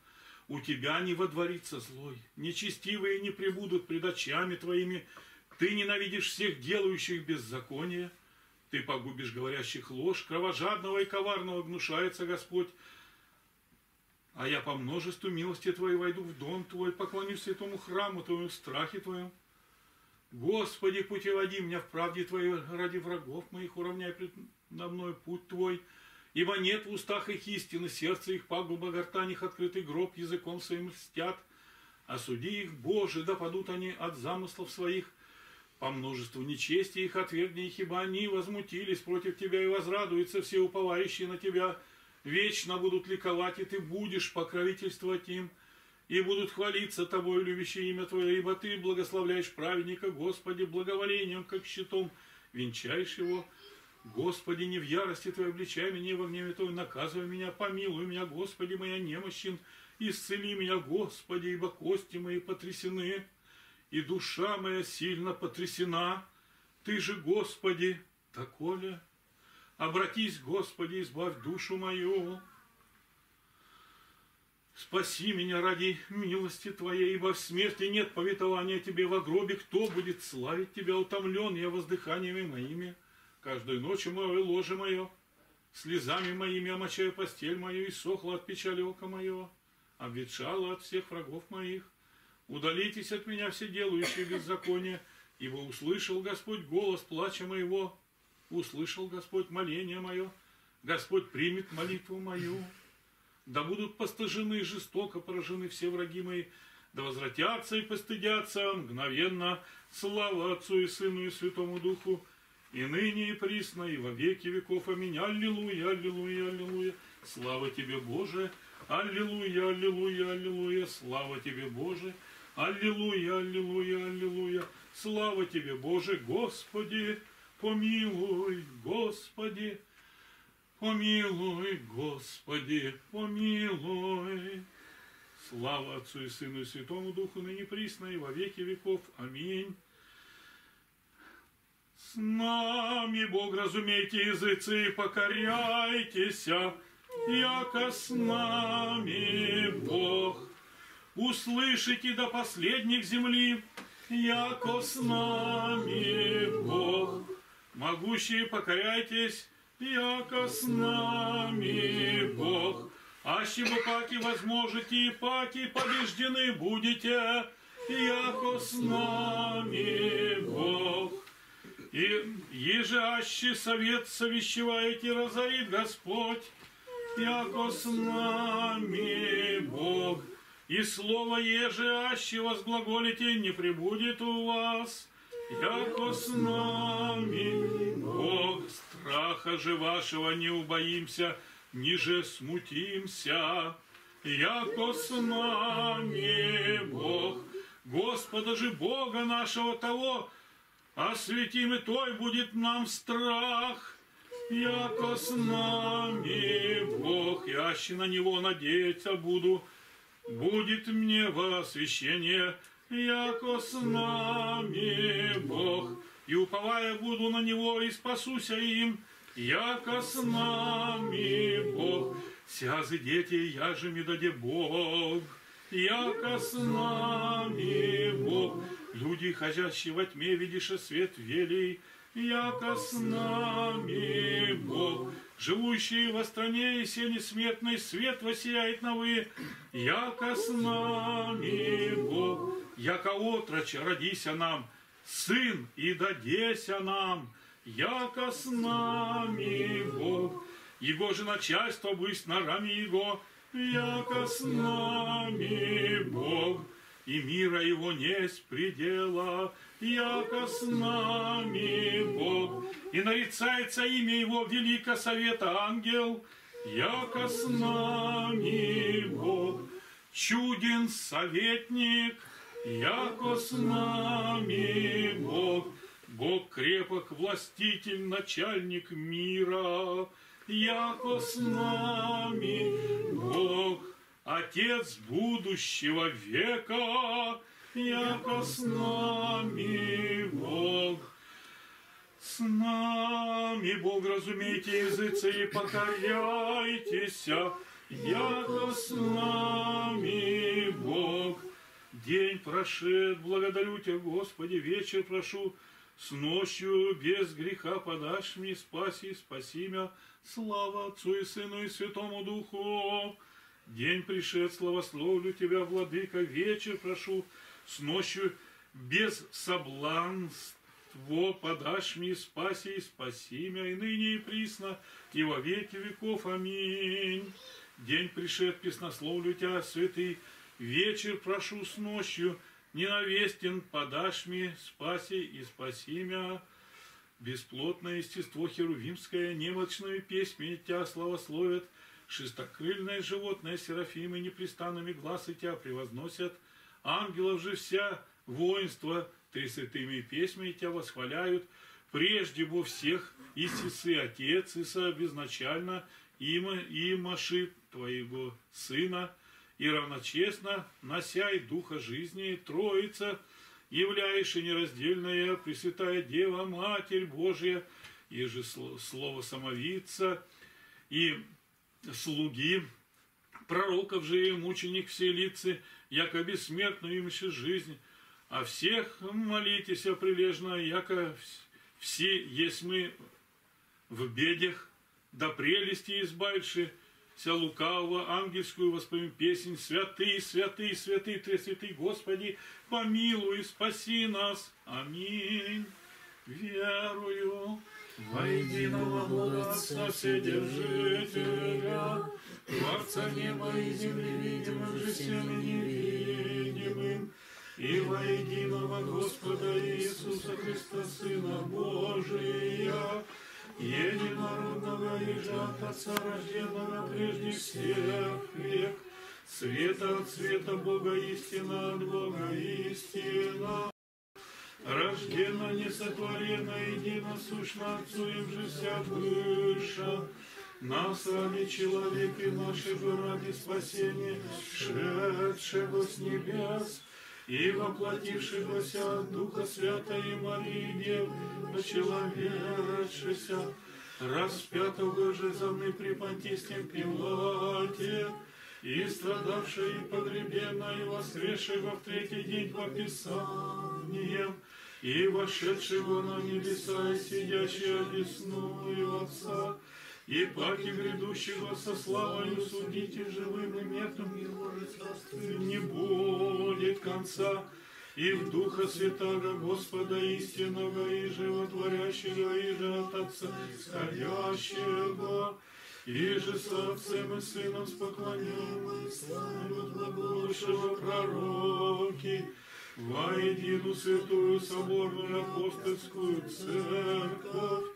У Тебя не водворится злой, нечестивые не пребудут пред очами Твоими, Ты ненавидишь всех делающих беззаконие, Ты погубишь говорящих ложь, кровожадного и коварного гнушается Господь. А я по множеству милости Твоей войду в дом Твой, поклонюсь святому храму Твоему, страхе Твоем. Господи, путеводи меня в правде Твоей, ради врагов моих уравняй предо мною путь Твой, ибо нет в устах их истины, сердце их пагуба, гортань их открытый гроб, языком своим льстят. Осуди их, Боже, да падут они от замыслов своих, по множеству нечестия их отвергни, их, ибо они возмутились против Тебя и возрадуются все уповающие на Тебя, вечно будут ликовать, и Ты будешь покровительствовать им. И будут хвалиться Тобой, любящее имя Твое, ибо Ты благословляешь праведника, Господи, благоволением, как щитом, венчаешь его. Господи, не в ярости Твоей обличай меня, во гневе Твоем наказывай меня, помилуй меня, Господи, моя немощен, исцели меня, Господи, ибо кости мои потрясены, и душа моя сильно потрясена. Ты же, Господи, такове. Обратись, Господи, избавь душу мою. Спаси меня ради милости Твоей, ибо в смерти нет повествования Тебе, во гробе кто будет славить Тебя, утомлен я воздыханиями моими, каждую ночью мою ложе мое, слезами моими омочаю постель мою, и сохла от печали око мое, обветшала от всех врагов моих. Удалитесь от меня все делающие беззаконие, ибо услышал Господь голос плача моего, услышал Господь моление мое, Господь примет молитву мою. Да будут постыжены, жестоко поражены все враги мои, да возвратятся и постыдятся мгновенно. Слава Отцу и Сыну и Святому Духу, и ныне, и присно, и во веки веков. Аминь. Аллилуйя, аллилуйя, аллилуйя. Слава Тебе, Боже. Аллилуйя, аллилуйя, аллилуйя. Слава Тебе, Боже. Аллилуйя, аллилуйя, аллилуйя. Слава Тебе, Боже. Господи, помилуй, Господи. Помилуй, Господи, помилуй. Слава Отцу и Сыну и Святому Духу, ныне присно и во веки веков. Аминь. С нами, Бог, разумейте языцы, покоряйтесь, яко с нами Бог. Услышите до последних земли, яко с нами Бог. Могущие, покоряйтесь, яко с нами Бог, аще бы паки возможете, паки побеждены будете, яко с нами Бог. И еже аще совет совещаете, разорит Господь, яко с нами Бог. И слово еже аще возглаголите, не пребудет у вас, яко с нами Бог. Страха же вашего не убоимся, ниже смутимся, яко с нами Бог. Господа же Бога нашего того осветим, и той будет нам страх, яко с нами Бог. Яще на Него надеяться буду, будет мне во освящение, яко с нами Бог. И уповая буду на Него, и спасуся им, яко с нами Бог. Сязы дети, я же медоде Бог, яко с нами Бог. Люди, ходящие во тьме, видишь свет велий, яко с нами Бог. Живущие во стране и сени смертной, свет воссияет новые, яко с нами Бог. Яко отроча родися нам, Сын и дадеся нам, яко с нами Бог. Его же начальство бысть на раме Его, яко с нами Бог. И мира Его несть предела, яко с нами Бог. И нарицается имя Его велика совета ангел, яко с нами Бог. Чуден советник, яко с нами Бог. Бог крепок, властитель, начальник мира, яко с нами Бог. Отец будущего века, яко с нами Бог. С нами Бог, разумейте языцы и покоряйтесь, яко с нами Бог. День прошед, благодарю Тебя, Господи, вечер прошу, с ночью без греха подашь мне, спаси, спаси меня, слава Отцу и Сыну и Святому Духу. День пришед, славословлю Тебя, Владыка, вечер прошу, с ночью без соблазнства подашь мне, спаси, спаси меня, и ныне и присно, и во веки веков, аминь. День пришед, песнословлю Тебя, святый, вечер прошу с ночью, ненавестен, подашь мне, спаси и спаси мя. Бесплотное естество херувимское, немощную песнь Тебя славословят, шестокрыльное животное серафимы непрестанными глаз и Тебя превозносят, ангелов же вся воинство тридцатыми песнями Тебя восхваляют, прежде во всех истисы Отец и сообизначально имя и маши Твоего Сына, и равночестно, носяй Духа жизни, Троица, являешь и нераздельная Пресвятая Дева, Матерь Божия, и же Слово Самовидца, и слуги, пророков же и мученик вселицы, яко бессмертную имеющий жизнь, а всех молитесь прилежно, яко все есть мы в бедях, до прелести избавивши, вся лукавого, ангельскую воспоем песнь, святый, святый, святый, тресвятый, Господи, помилуй, спаси нас, аминь. Верую во единого Бога, Отца Вседержителя, Творца неба и земли, видимым же всем невидимым, и во единого Господа Иисуса Христа, Сына Божия, единородного и жата Отца, рожденного прежде всех век, света от света, Бога истина от Бога истина, рождена, несотворена, единосущна Отцу им же вся быша, нас ради человеки нашего ради спасения, шедшего с небес, и воплотившегося от Духа Святой Марии Дев, очеловечшися, распятого же за мной при Понтийском Пилате, и страдавшего и погребенного, и воскресшего в третий день по Писаниям, и вошедшего на небеса, и сидящего одесную Отца, и паки грядущего со славою судите живым и мертвым, его же царство не будет конца, и в Духа Святаго Господа истинного и животворящего, и же от Отца сходящего, и же с Отцем и Сыном споклонимы славят благословшего пророки, во едину святую соборную апостольскую церковь,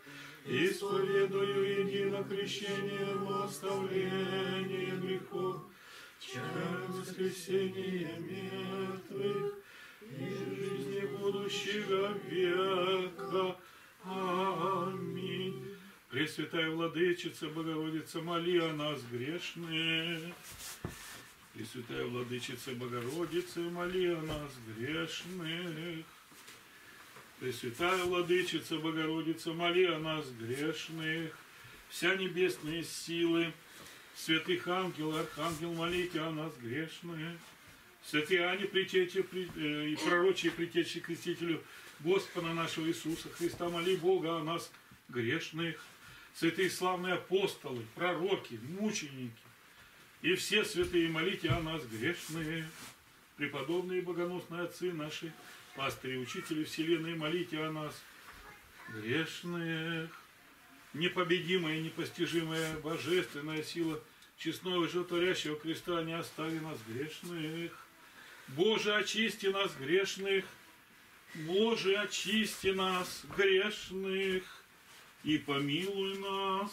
исповедую едино крещение во оставление грехов, чаю воскресение мертвых и жизни будущего века. Аминь. Пресвятая Владычица, Богородица, моли о нас грешных. Пресвятая Владычица, Богородица, моли о нас грешных. Пресвятая Владычица, Богородица, моли о нас грешных. Вся небесные силы, святых ангел, архангел, молите о нас грешных. Святые Ани, притечи, при, э, и пророчие притечи Крестителю Господа нашего Иисуса Христа, моли Бога о нас грешных. Святые славные апостолы, пророки, мученики и все святые, молите о нас грешных. Преподобные богоносные отцы наши, пастыри, учители вселенной, молите о нас, грешных. Непобедимая и непостижимая божественная сила честного и животворящего креста, не остави нас, грешных. Боже, очисти нас, грешных. Боже, очисти нас, грешных. И помилуй нас.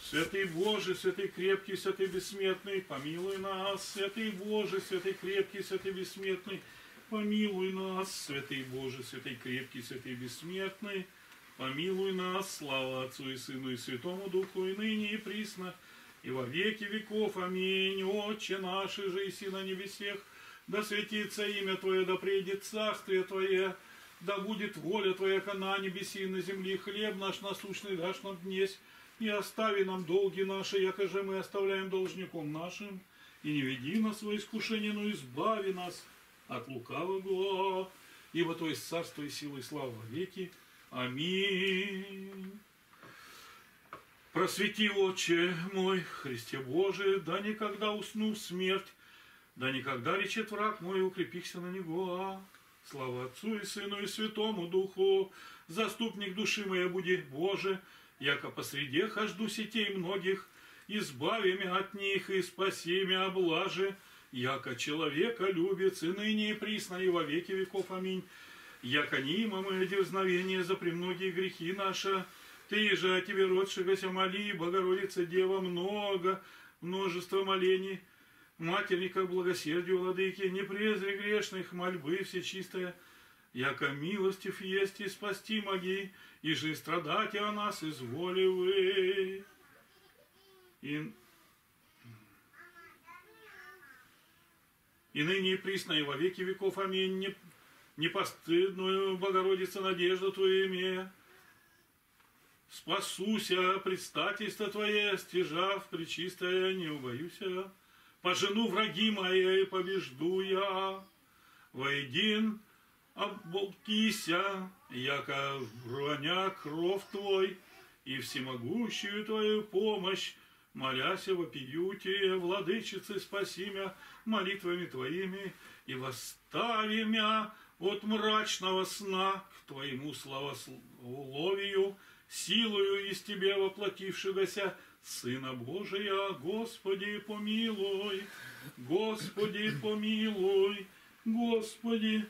Святый Боже, святый крепкий, святый бессмертный, помилуй нас. Святый Боже, святый крепкий, святый бессмертный, помилуй нас. Святый Боже, святый крепкий, святый бессмертный, помилуй нас, слава Отцу и Сыну и Святому Духу, и ныне и присно, и во веки веков. Аминь. Отче наш, иже на небесех, да светится имя Твое, да приедет царствие Твое, да будет воля Твоя, как на небеси и на земле. Хлеб наш насущный дашь нам днесь, и остави нам долги наши, якоже мы оставляем должником нашим. И не веди нас во искушение, но избави нас от лукавого. Ибо Твое царство и сила и слава веки. Аминь. Просвети, Отче мой, Христе Божий, да никогда усну смерть, да никогда речет враг мой, укрепихся на него. Слава Отцу и Сыну и Святому Духу, заступник души моей буди, Боже, яко посреди хожду сетей многих, избави меня от них и спаси меня, облажи, яко человека любец, и ныне и присно, и во веки веков. Аминь. Яко нимо мое дерзновение за премногие грехи наши, Ты же о Тебе, родшегося, моли, Богородица Дева, много, множество молений, Матери, как благосердию владыки, не презри грешных, мольбы все чистые, яко милостив есть и спасти моги, и же страдать о нас изволи вы. И... и ныне и присно, и во веки веков. Аминь. Непостыдную, Богородица, надежду Твою имея, спасуся, предстательство Твое, стяжав, пречистое, не убоюся. Пожену враги мои, побежду я. Воедин оболтися, яко броня кров Твой, и всемогущую Твою помощь, моляся вопиюте, владычицы, спаси мя молитвами Твоими, и восстави мя от мрачного сна к Твоему славословию, силою из Тебя воплотившегося Сына Божия. Господи, помилуй, Господи, помилуй, Господи,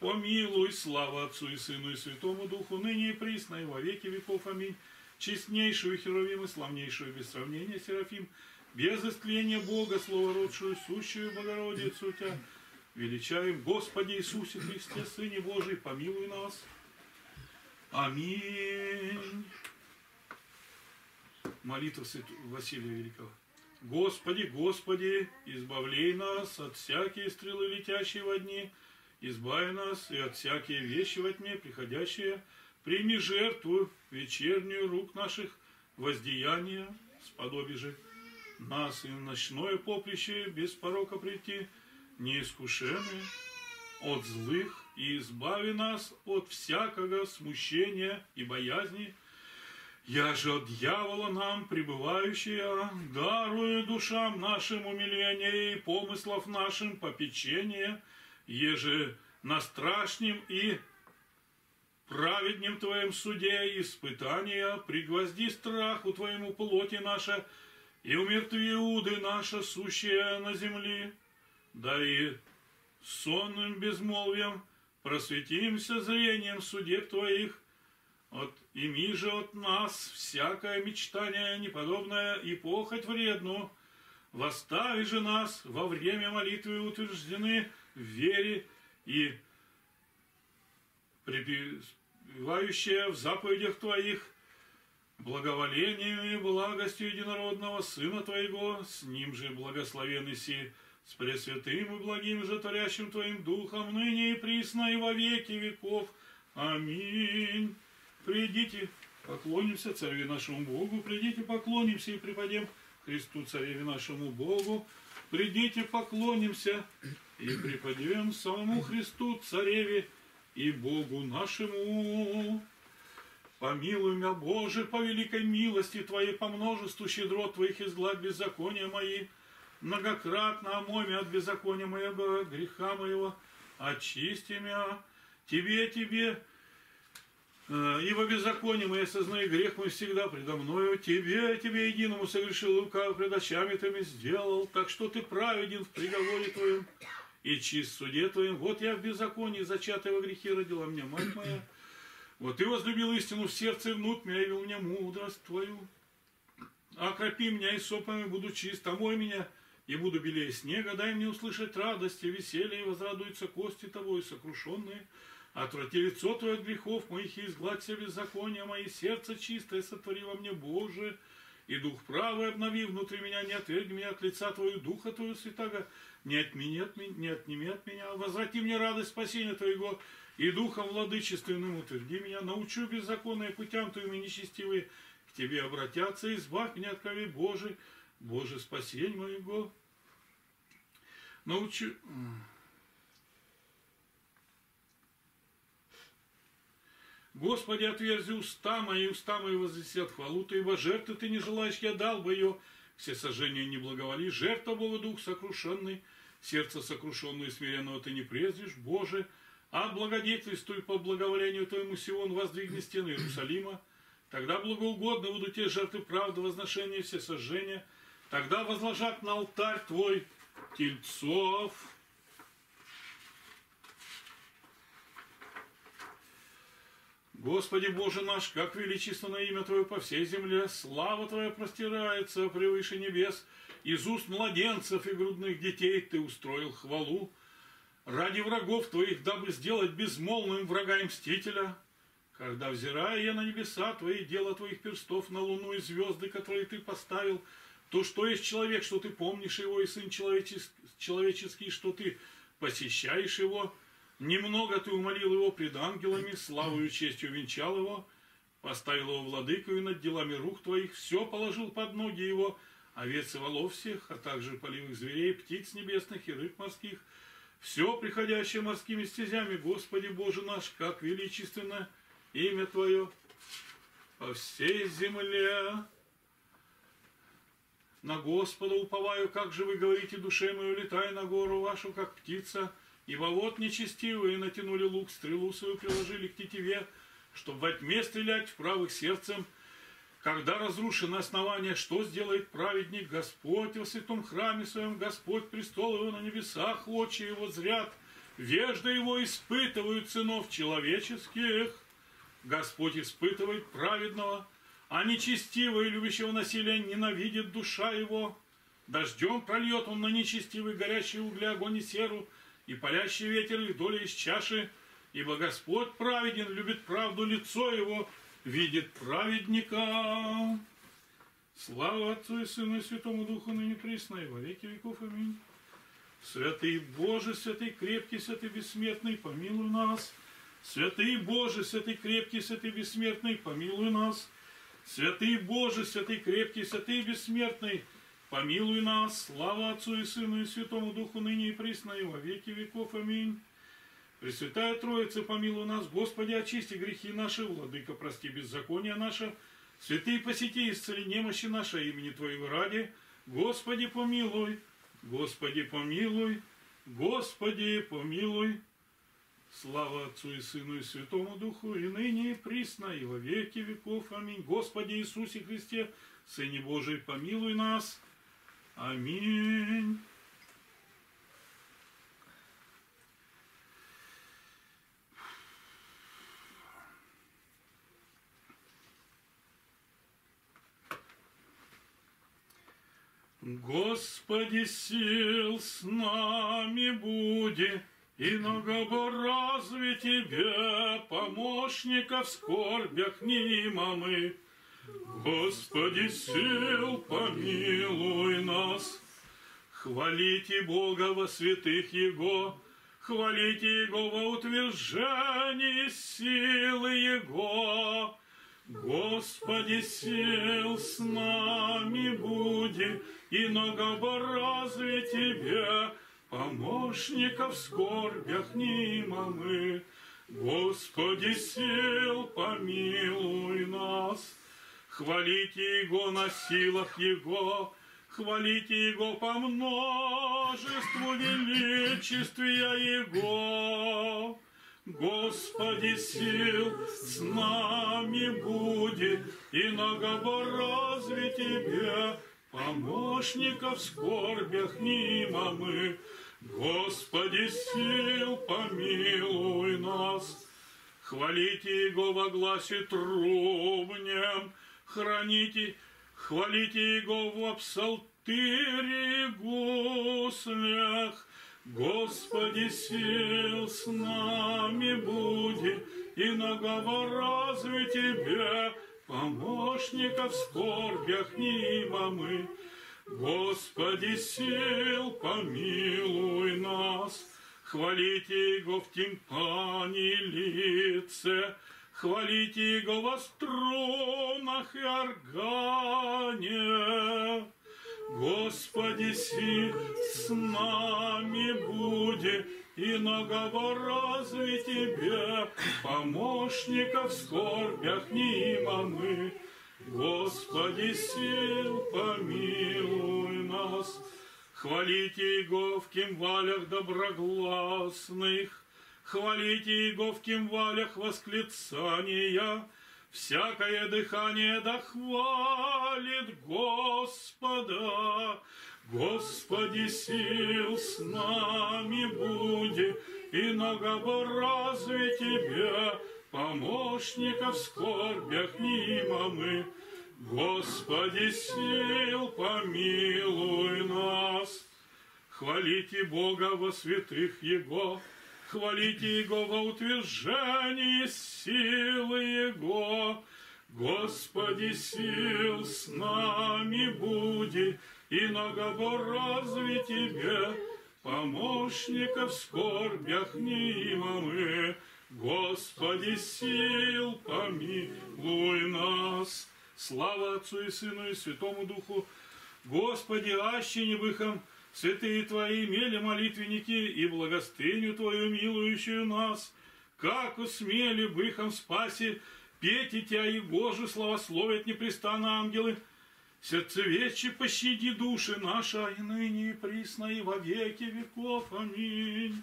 помилуй. Слава Отцу и Сыну и Святому Духу, ныне и присно, и во веки веков. Аминь. Честнейшую Херувим и славнейшую без сравнения Серафим, без истления Бога, Словородшую, сущую Богородицу Тебя величаем. Господи Иисусе Христе, Сыне Божий, помилуй нас. Аминь. Молитва святого Василия Великого. Господи, Господи, избавляй нас от всякие стрелы, летящие во дни, избави нас и от всякие вещи во тьме, приходящие. Прими жертву вечернюю рук наших, воздеяния, сподоби же нас и в ночное поприще без порока прийти, неискушенные от злых, и избави нас от всякого смущения и боязни, я же от дьявола нам пребывающая, дарую душам нашим умиление и помыслов нашим попечение, еже на страшнем и праведнем Твоем суде испытания, пригвозди страху Твоему плоти наша, и умертви уды наша, сущая на земли, да и сонным безмолвием просветимся зрением судеб Твоих, от, ими же от нас всякое мечтание неподобное и похоть вредну, восстави же нас во время молитвы утверждены в вере и пребывающее в заповедях Твоих, благоволением и благостью единородного Сына Твоего, с Ним же благословен си, с пресвятым и благим же творящим Твоим Духом, ныне и присно, и во веки веков. Аминь. Придите, поклонимся Царю нашему Богу, придите, поклонимся и преподем Христу Цареве нашему Богу, придите, поклонимся и преподем самому Христу Цареве и Богу нашему. Помилуй меня, Боже, по великой милости Твоей, по множеству щедро Твоих изгладь беззакония мои, многократно омой меня от беззакония моего, греха моего, очисти меня, Тебе, Тебе, э, и во беззаконии моей сознаю грех мой всегда предо мною, Тебе, Тебе единому совершил лукавый пред очами Твоими сделал, так что Ты праведен в приговоре Твоем и чист в суде Твоем. Вот я в беззаконии, зачатый во грехе, родила меня мать моя. Вот Ты возлюбил истину в сердце и внутрь меня, явил мне мудрость Твою. Окропи меня и сопами буду чист, омой меня и буду белее снега. Дай мне услышать радость и веселье, и возрадуются кости Того и сокрушенные. Отврати лицо Твое от грехов моих и изгладь все беззакония мои, сердце чистое сотвори во мне, Боже, и дух правый обнови внутри меня, не отверги меня от лица Твою, духа Твою святаго, не отмени от меня, не отними от меня, возврати мне радость спасения Твоего, и духом владычественным утверди меня, научу беззаконные путям Твоим и нечестивые к Тебе обратятся, избавь меня от крови Божией, Боже, спасение моего, научу... Господи, отверзи уста мои, уста мои возвестят хвалу Ты, ибо жертвы Ты не желаешь, я дал бы ее, все сожжения не благоволи, жертва Бога дух сокрушенный, сердце сокрушенное и смиренного Ты не презришь, Боже, а благодетельствуй по благоволению Твоему Сион, воздвигни стены Иерусалима, тогда благоугодно будут те жертвы правды, возношения и все сожжения, тогда возложат на алтарь Твой тельцов. Господи Боже наш, как величественно имя Твое по всей земле, слава Твоя простирается превыше небес, из уст младенцев и грудных детей Ты устроил хвалу, ради врагов Твоих, дабы сделать безмолвным врага и мстителя, когда, взирая я на небеса Твои, дело Твоих перстов, на луну и звезды, которые Ты поставил, то, что есть человек, что Ты помнишь его, и сын человеческий, что Ты посещаешь его, немного Ты умолил его пред ангелами, славою и честью венчал его, поставил его владыкою над делами рук Твоих, все положил под ноги его, овец и волов всех, а также полевых зверей, птиц небесных и рыб морских, все приходящее морскими стезями, Господи Боже наш, как величественно имя Твое по всей земле. На Господа уповаю, как же вы говорите, душе мою, летай на гору вашу, как птица, ибо вот нечестивые натянули лук, стрелу свою приложили к тетиве, чтобы во тьме стрелять в правых сердцем. Когда разрушено основание, что сделает праведник? Господь во святом храме своем, Господь престол его на небесах, очи его зрят, вежды его испытывают сынов человеческих. Господь испытывает праведного, а нечестивого и любящего насилия ненавидит душа его. Дождем прольет он на нечестивый горящий угли, огонь и серу, и палящий ветер их доли из чаши, ибо Господь праведен, любит правду, лицо его видит праведника. Слава Отцу и Сыну и Святому Духу, ныне присно, и во веки веков. Аминь. Святый Боже, святый крепкий, святый бессмертный, помилуй нас. Святый Боже, святый крепкий, святый бессмертный, помилуй нас. Святый Боже, святый крепкий, святый бессмертный, помилуй нас, слава Отцу и Сыну и Святому Духу, ныне и присно, и во веки веков. Аминь. Пресвятая Троица, помилуй нас, Господи, очисти грехи наши, Владыка, прости беззакония наше, святые посети, исцели немощи наши, имени Твоего ради, Господи, помилуй, Господи, помилуй, Господи, помилуй, слава Отцу и Сыну и Святому Духу, и ныне и присно, и во веки веков. Аминь. Господи Иисусе Христе, Сыне Божий, помилуй нас. Аминь. Господи, сил с нами буди, и много разве Тебе помощника в скорбях нема мы. Господи, сил помилуй нас, хвалите Бога во святых Его, хвалите Его во утверждении силы Его. Господи, сил с нами буди, и много разве Тебе помощника в скорбях нема мы. Господи, сил помилуй нас, хвалите Его на силах Его, хвалите Его по множеству величествия Его. Господи, сил с нами буди, и много разве Тебе помощника в скорбях нема мы. Господи, сил помилуй нас, хвалите Его во гласе трубнем, храните, хвалите Его в псалтыре и гуслях. Господи, сил с нами буди, и наговор разве Тебя, помощника в скорбях мимо мы. Господи, сил помилуй нас, хвалите Его в тимпане лице, хвалите Его во струнах и органе. Господи, си с нами буди, и наговор разве Тебе, помощника в скорбях мимо мы. Господи, сил помилуй нас, хвалите Его в кимвалях доброгласных, хвалите Его в кимвалях восклицания, всякое дыхание да хвалит Господа. Господи, сил с нами буди, и наговор разве Тебя, помощника в скорбях мимо мы. Господи, сил помилуй нас, хвалите Бога во святых Его, хвалите Его во утверждении силы Его. Господи, сил с нами буди, и наговор разве Тебе, помощника в скорбях мимо мы. Господи, сил помилуй нас. Слава Отцу и Сыну и Святому Духу. Господи, аще не выхом святые Твои мели молитвенники, и благостыню Твою милующую нас, как усмели быхом спаси, петь и Тя и Божию славословят непрестанно ангелы. Сердцевечи пощади души наша, и ныне, и присно, и во веки веков. Аминь.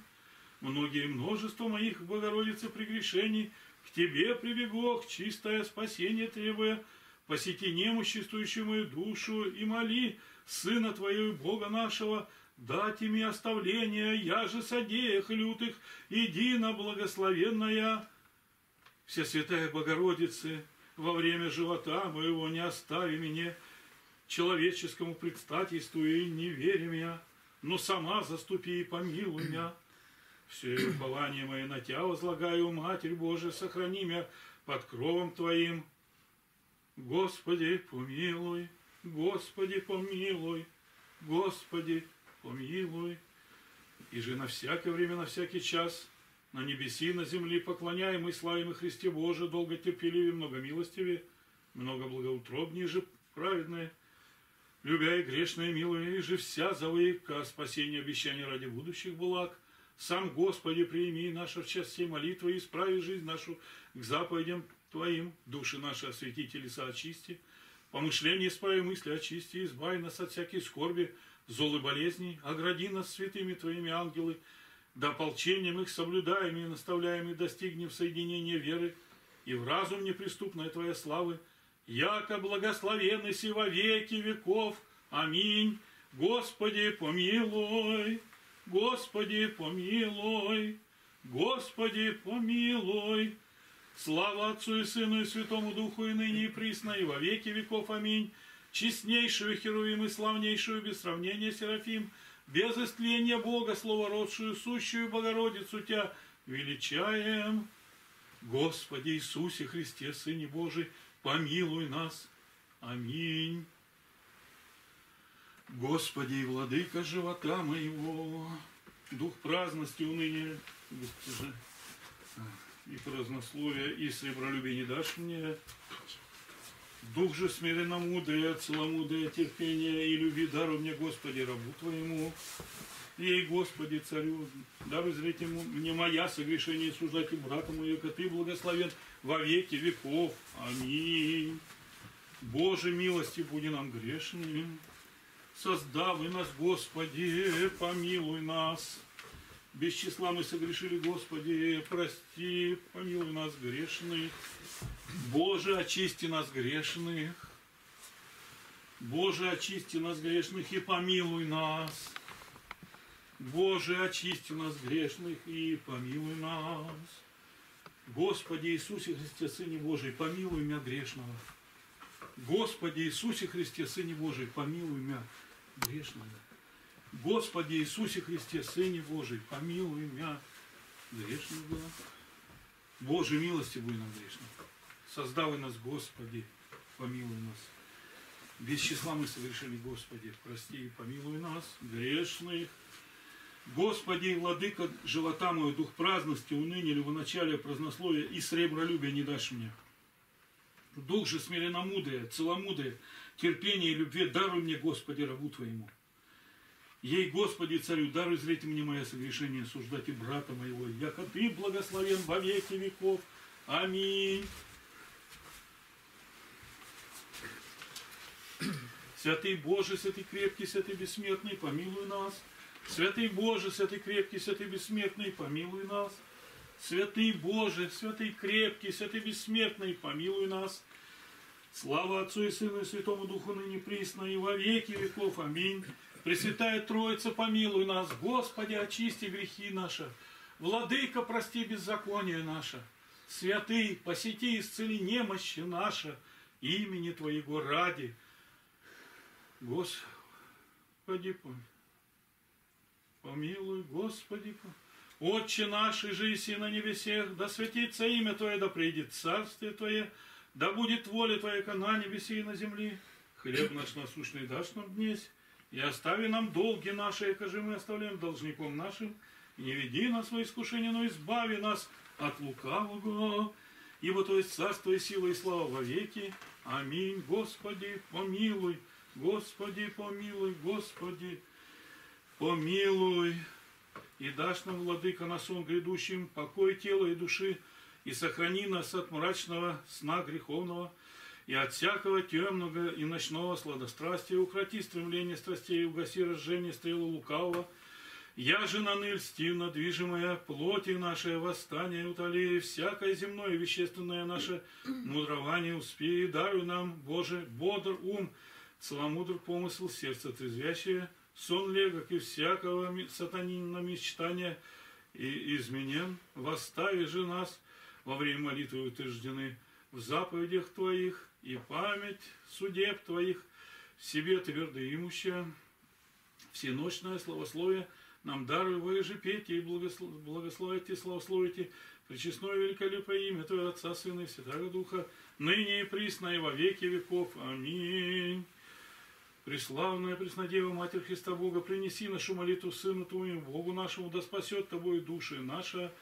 Многие множество моих, Богородицы, прегрешений, к Тебе прибегох, чистое спасение требуя, посети немоществующую мою душу и моли Сына Твоего Бога нашего, дать им оставление, я же содеях лютых, едино благословенная Всесвятая Богородица, во время живота моего не остави меня, человеческому предстательству и не верь меня, но сама заступи и помилуй меня. Все упование мое на Тебя возлагаю, Матерь Божия, сохрани меня под кровом Твоим. Господи, помилуй, Господи, помилуй, Господи, помилуй. И же на всякое время, на всякий час, на небеси, на земли поклоняем и славим и Христе Боже, долго терпеливее, много милостивее, много благоутробнее же праведное, любя и грешное, милуя, и же вся завыка спасение обещания ради будущих благ. Сам, Господи, прими наши в час сей молитвы и исправи жизнь нашу к заповедям Твоим. Души наши освети, телеса очисти, помышления исправи, мысли очисти, избави нас от всякой скорби, зол и болезней, огради нас святыми Твоими ангелы, да ополчением их соблюдаем и наставляем, и достигнем соединения веры и в разум неприступной Твоя славы, яко благословенный си во веки веков. Аминь. Господи, помилуй! Господи, помилуй, Господи, помилуй. Слава Отцу и Сыну и Святому Духу, и ныне, и присно, и во веки веков. Аминь. Честнейшую Херувим и славнейшую, без сравнения Серафим, без истления Бога, Словородшую, сущую Богородицу Тя величаем. Господи Иисусе Христе, Сыне Божий, помилуй нас. Аминь. Господи, владыка живота моего, дух праздности, уныния и празднословия, и сребролюбия не дашь мне, дух же смиренномудрия, целомудрия, терпения и любви даруй мне, Господи, рабу Твоему, ей, Господи, царю, даруй зреть ему мне моя согрешение, суждать и брату мою, ко Ты благословен во веки веков. Аминь. Боже, милости буди нам грешным, создавай нас, Господи, помилуй нас. Без числа мы согрешили, Господи, прости, помилуй нас, грешных. Боже, очисти нас, грешных. Боже, очисти нас, грешных, и помилуй нас. Боже, очисти нас, грешных, и помилуй нас. Господи Иисусе Христе, Сыне Божий, помилуй меня, грешного. Господи Иисусе Христе, Сыне Божий, помилуй меня, грешного. Господи Иисусе Христе, Сыне Божий, помилуй меня, грешным было. Боже, милости буй нам грешным. Создавай нас, Господи, помилуй нас. Без числа мы совершили, Господи, прости и помилуй нас, грешных. Господи и Владыка, живота мой, дух праздности, уныния, любоначалия, празднословия и сребролюбия не дашь мне. Дух же смиренномудрия, целомудрия, терпения и любви даруй мне, Господи, рабу Твоему. Ей, Господи, Царю, даруй зреть мне мое согрешение, осуждать и брата моего, яко Ты благословен во веки веков. Аминь. Святый Боже, святый крепкий, святый бессмертный, помилуй нас. Святый Боже, святый крепкий, святый бессмертный, помилуй нас. Святый Боже, святый крепкий, святый бессмертный, помилуй нас. Слава Отцу и Сыну и Святому Духу, ныне присно и во веки веков. Аминь. Пресвятая Троица, помилуй нас. Господи, очисти грехи наши. Владыка, прости беззаконие наше. Святый, посети, исцели немощи наши. Имени Твоего ради. Господи, помилуй, Господи. Отче наш, иже еси на небесех, да святится имя Твое, да придет царствие Твое, да будет воля Твоя, как на небесе и на земле. Хлеб наш насущный дашь нам днесь, и остави нам долги наши, как же мы оставляем должником нашим, и не веди нас во искушение, но избави нас от лукавого, ибо Твое царство и сила и слава во веки. Аминь. Господи, помилуй, Господи, помилуй, Господи, помилуй. И дашь нам, Владыка, на сон грядущим покой тела и души, и сохрани нас от мрачного сна греховного, и от всякого темного и ночного сладострастия, укроти стремление страстей, угаси разжение стрелы лукавого. Я же наныль стивно движимая плоти наше восстание утоли, всякое земное и вещественное наше мудрование успей, даруй нам, Боже, бодр ум, целомудр помысл, сердце трезвящее, сон легок и всякого сатанина мечтания и изменен, восстави же нас во время молитвы утверждены в заповедях Твоих, и память судеб Твоих в себе твердоимущая, всеночное словословие нам даруй, вы же пейте и благослов... благословите и славословите пречестное великолепное имя Твое, Отца, Сына и Святого Духа, ныне и присно и во веки веков. Аминь. Преславная Преснодева, Матерь Христа Бога, принеси нашу молитву Сыну Твоему, Богу нашему, да спасет Тобой души наша.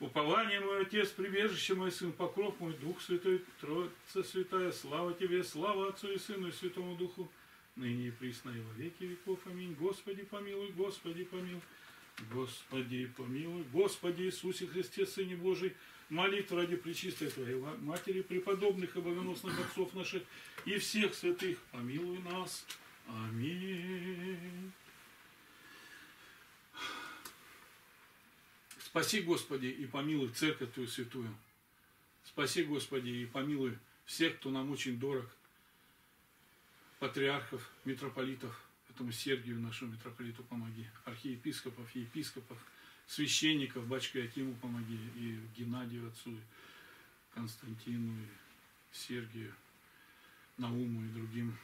Упование мой, Отец, прибежище мой, Сын, покров мой, Дух Святой, Троица Святая, слава Тебе, слава Отцу и Сыну и Святому Духу, ныне и присно и во веки веков. Аминь. Господи, помилуй, Господи, помилуй, Господи, помилуй, Господи Иисусе Христе, Сыне Божий, молитв ради пречистой Твоей Матери, преподобных и богоносных отцов наших и всех святых, помилуй нас. Аминь. Спаси, Господи, и помилуй Церковь Твою святую. Спаси, Господи, и помилуй всех, кто нам очень дорог. Патриархов, митрополитов, этому Сергию, нашему митрополиту, помоги. Архиепископов, епископов, священников, батюшке Якиму помоги, и Геннадию отцу, и Константину, и Сергию, Науму и другим.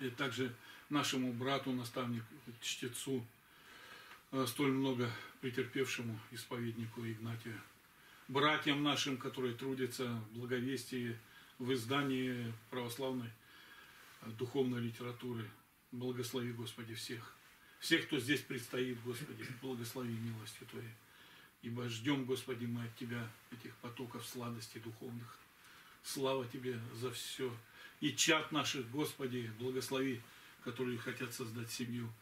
И также нашему брату, наставнику, чтецу, столь много претерпевшему исповеднику Игнатию. Братьям нашим, которые трудятся в благовестии, в издании православной духовной литературы, благослови, Господи, всех. Всех, кто здесь предстоит, Господи, благослови милостью Твоей. Ибо ждем, Господи, мы от Тебя этих потоков сладостей духовных. Слава Тебе за все. И чад наших, Господи, благослови, которые хотят создать семью.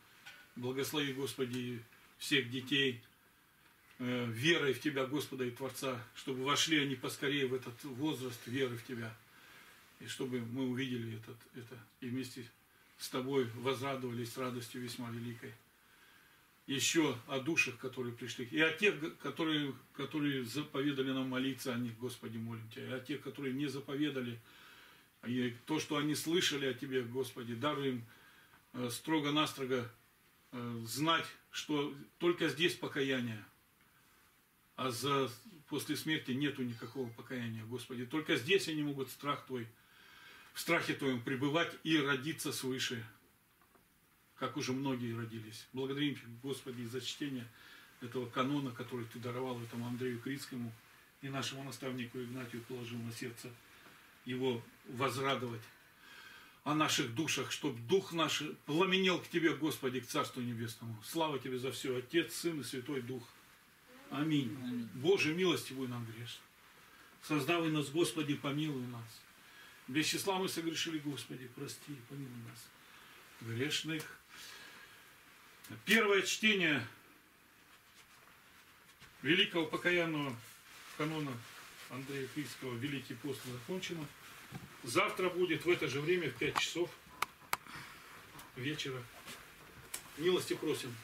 Благослови, Господи, всех детей э, верой в Тебя, Господа и Творца, чтобы вошли они поскорее в этот возраст веры в Тебя. И чтобы мы увидели этот, это и вместе с Тобой возрадовались радостью весьма великой. Еще о душах, которые пришли, и о тех, которые, которые заповедали нам молиться о них, Господи, молим Тебя, и о тех, которые не заповедали, и то, что они слышали о Тебе, Господи, даруй им э, строго-настрого э, знать, что только здесь покаяние, а за, после смерти нету никакого покаяния, Господи. Только здесь они могут страх Твой, в страхе Твоем пребывать и родиться свыше. как уже многие родились. Благодарим Тебя, Господи, за чтение этого канона, который Ты даровал этому Андрею Критскому и нашему наставнику Игнатию, положил на сердце его возрадовать о наших душах, чтобы дух наш пламенел к Тебе, Господи, к Царству Небесному. Слава Тебе за все, Отец, Сын и Святой Дух. Аминь. Аминь. Боже, милостивый нам грешным. Создавай нас, Господи, помилуй нас. Без числа мы согрешили, Господи, прости и помилуй нас, грешных. Первое чтение великого покаянного канона Андрея Критского «Великий пост» закончено. Завтра будет в это же время, в пять часов вечера. Милости просим.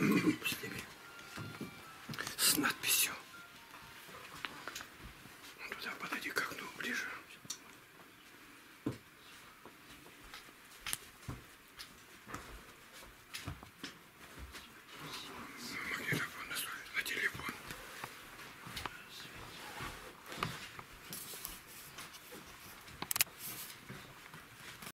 Oops.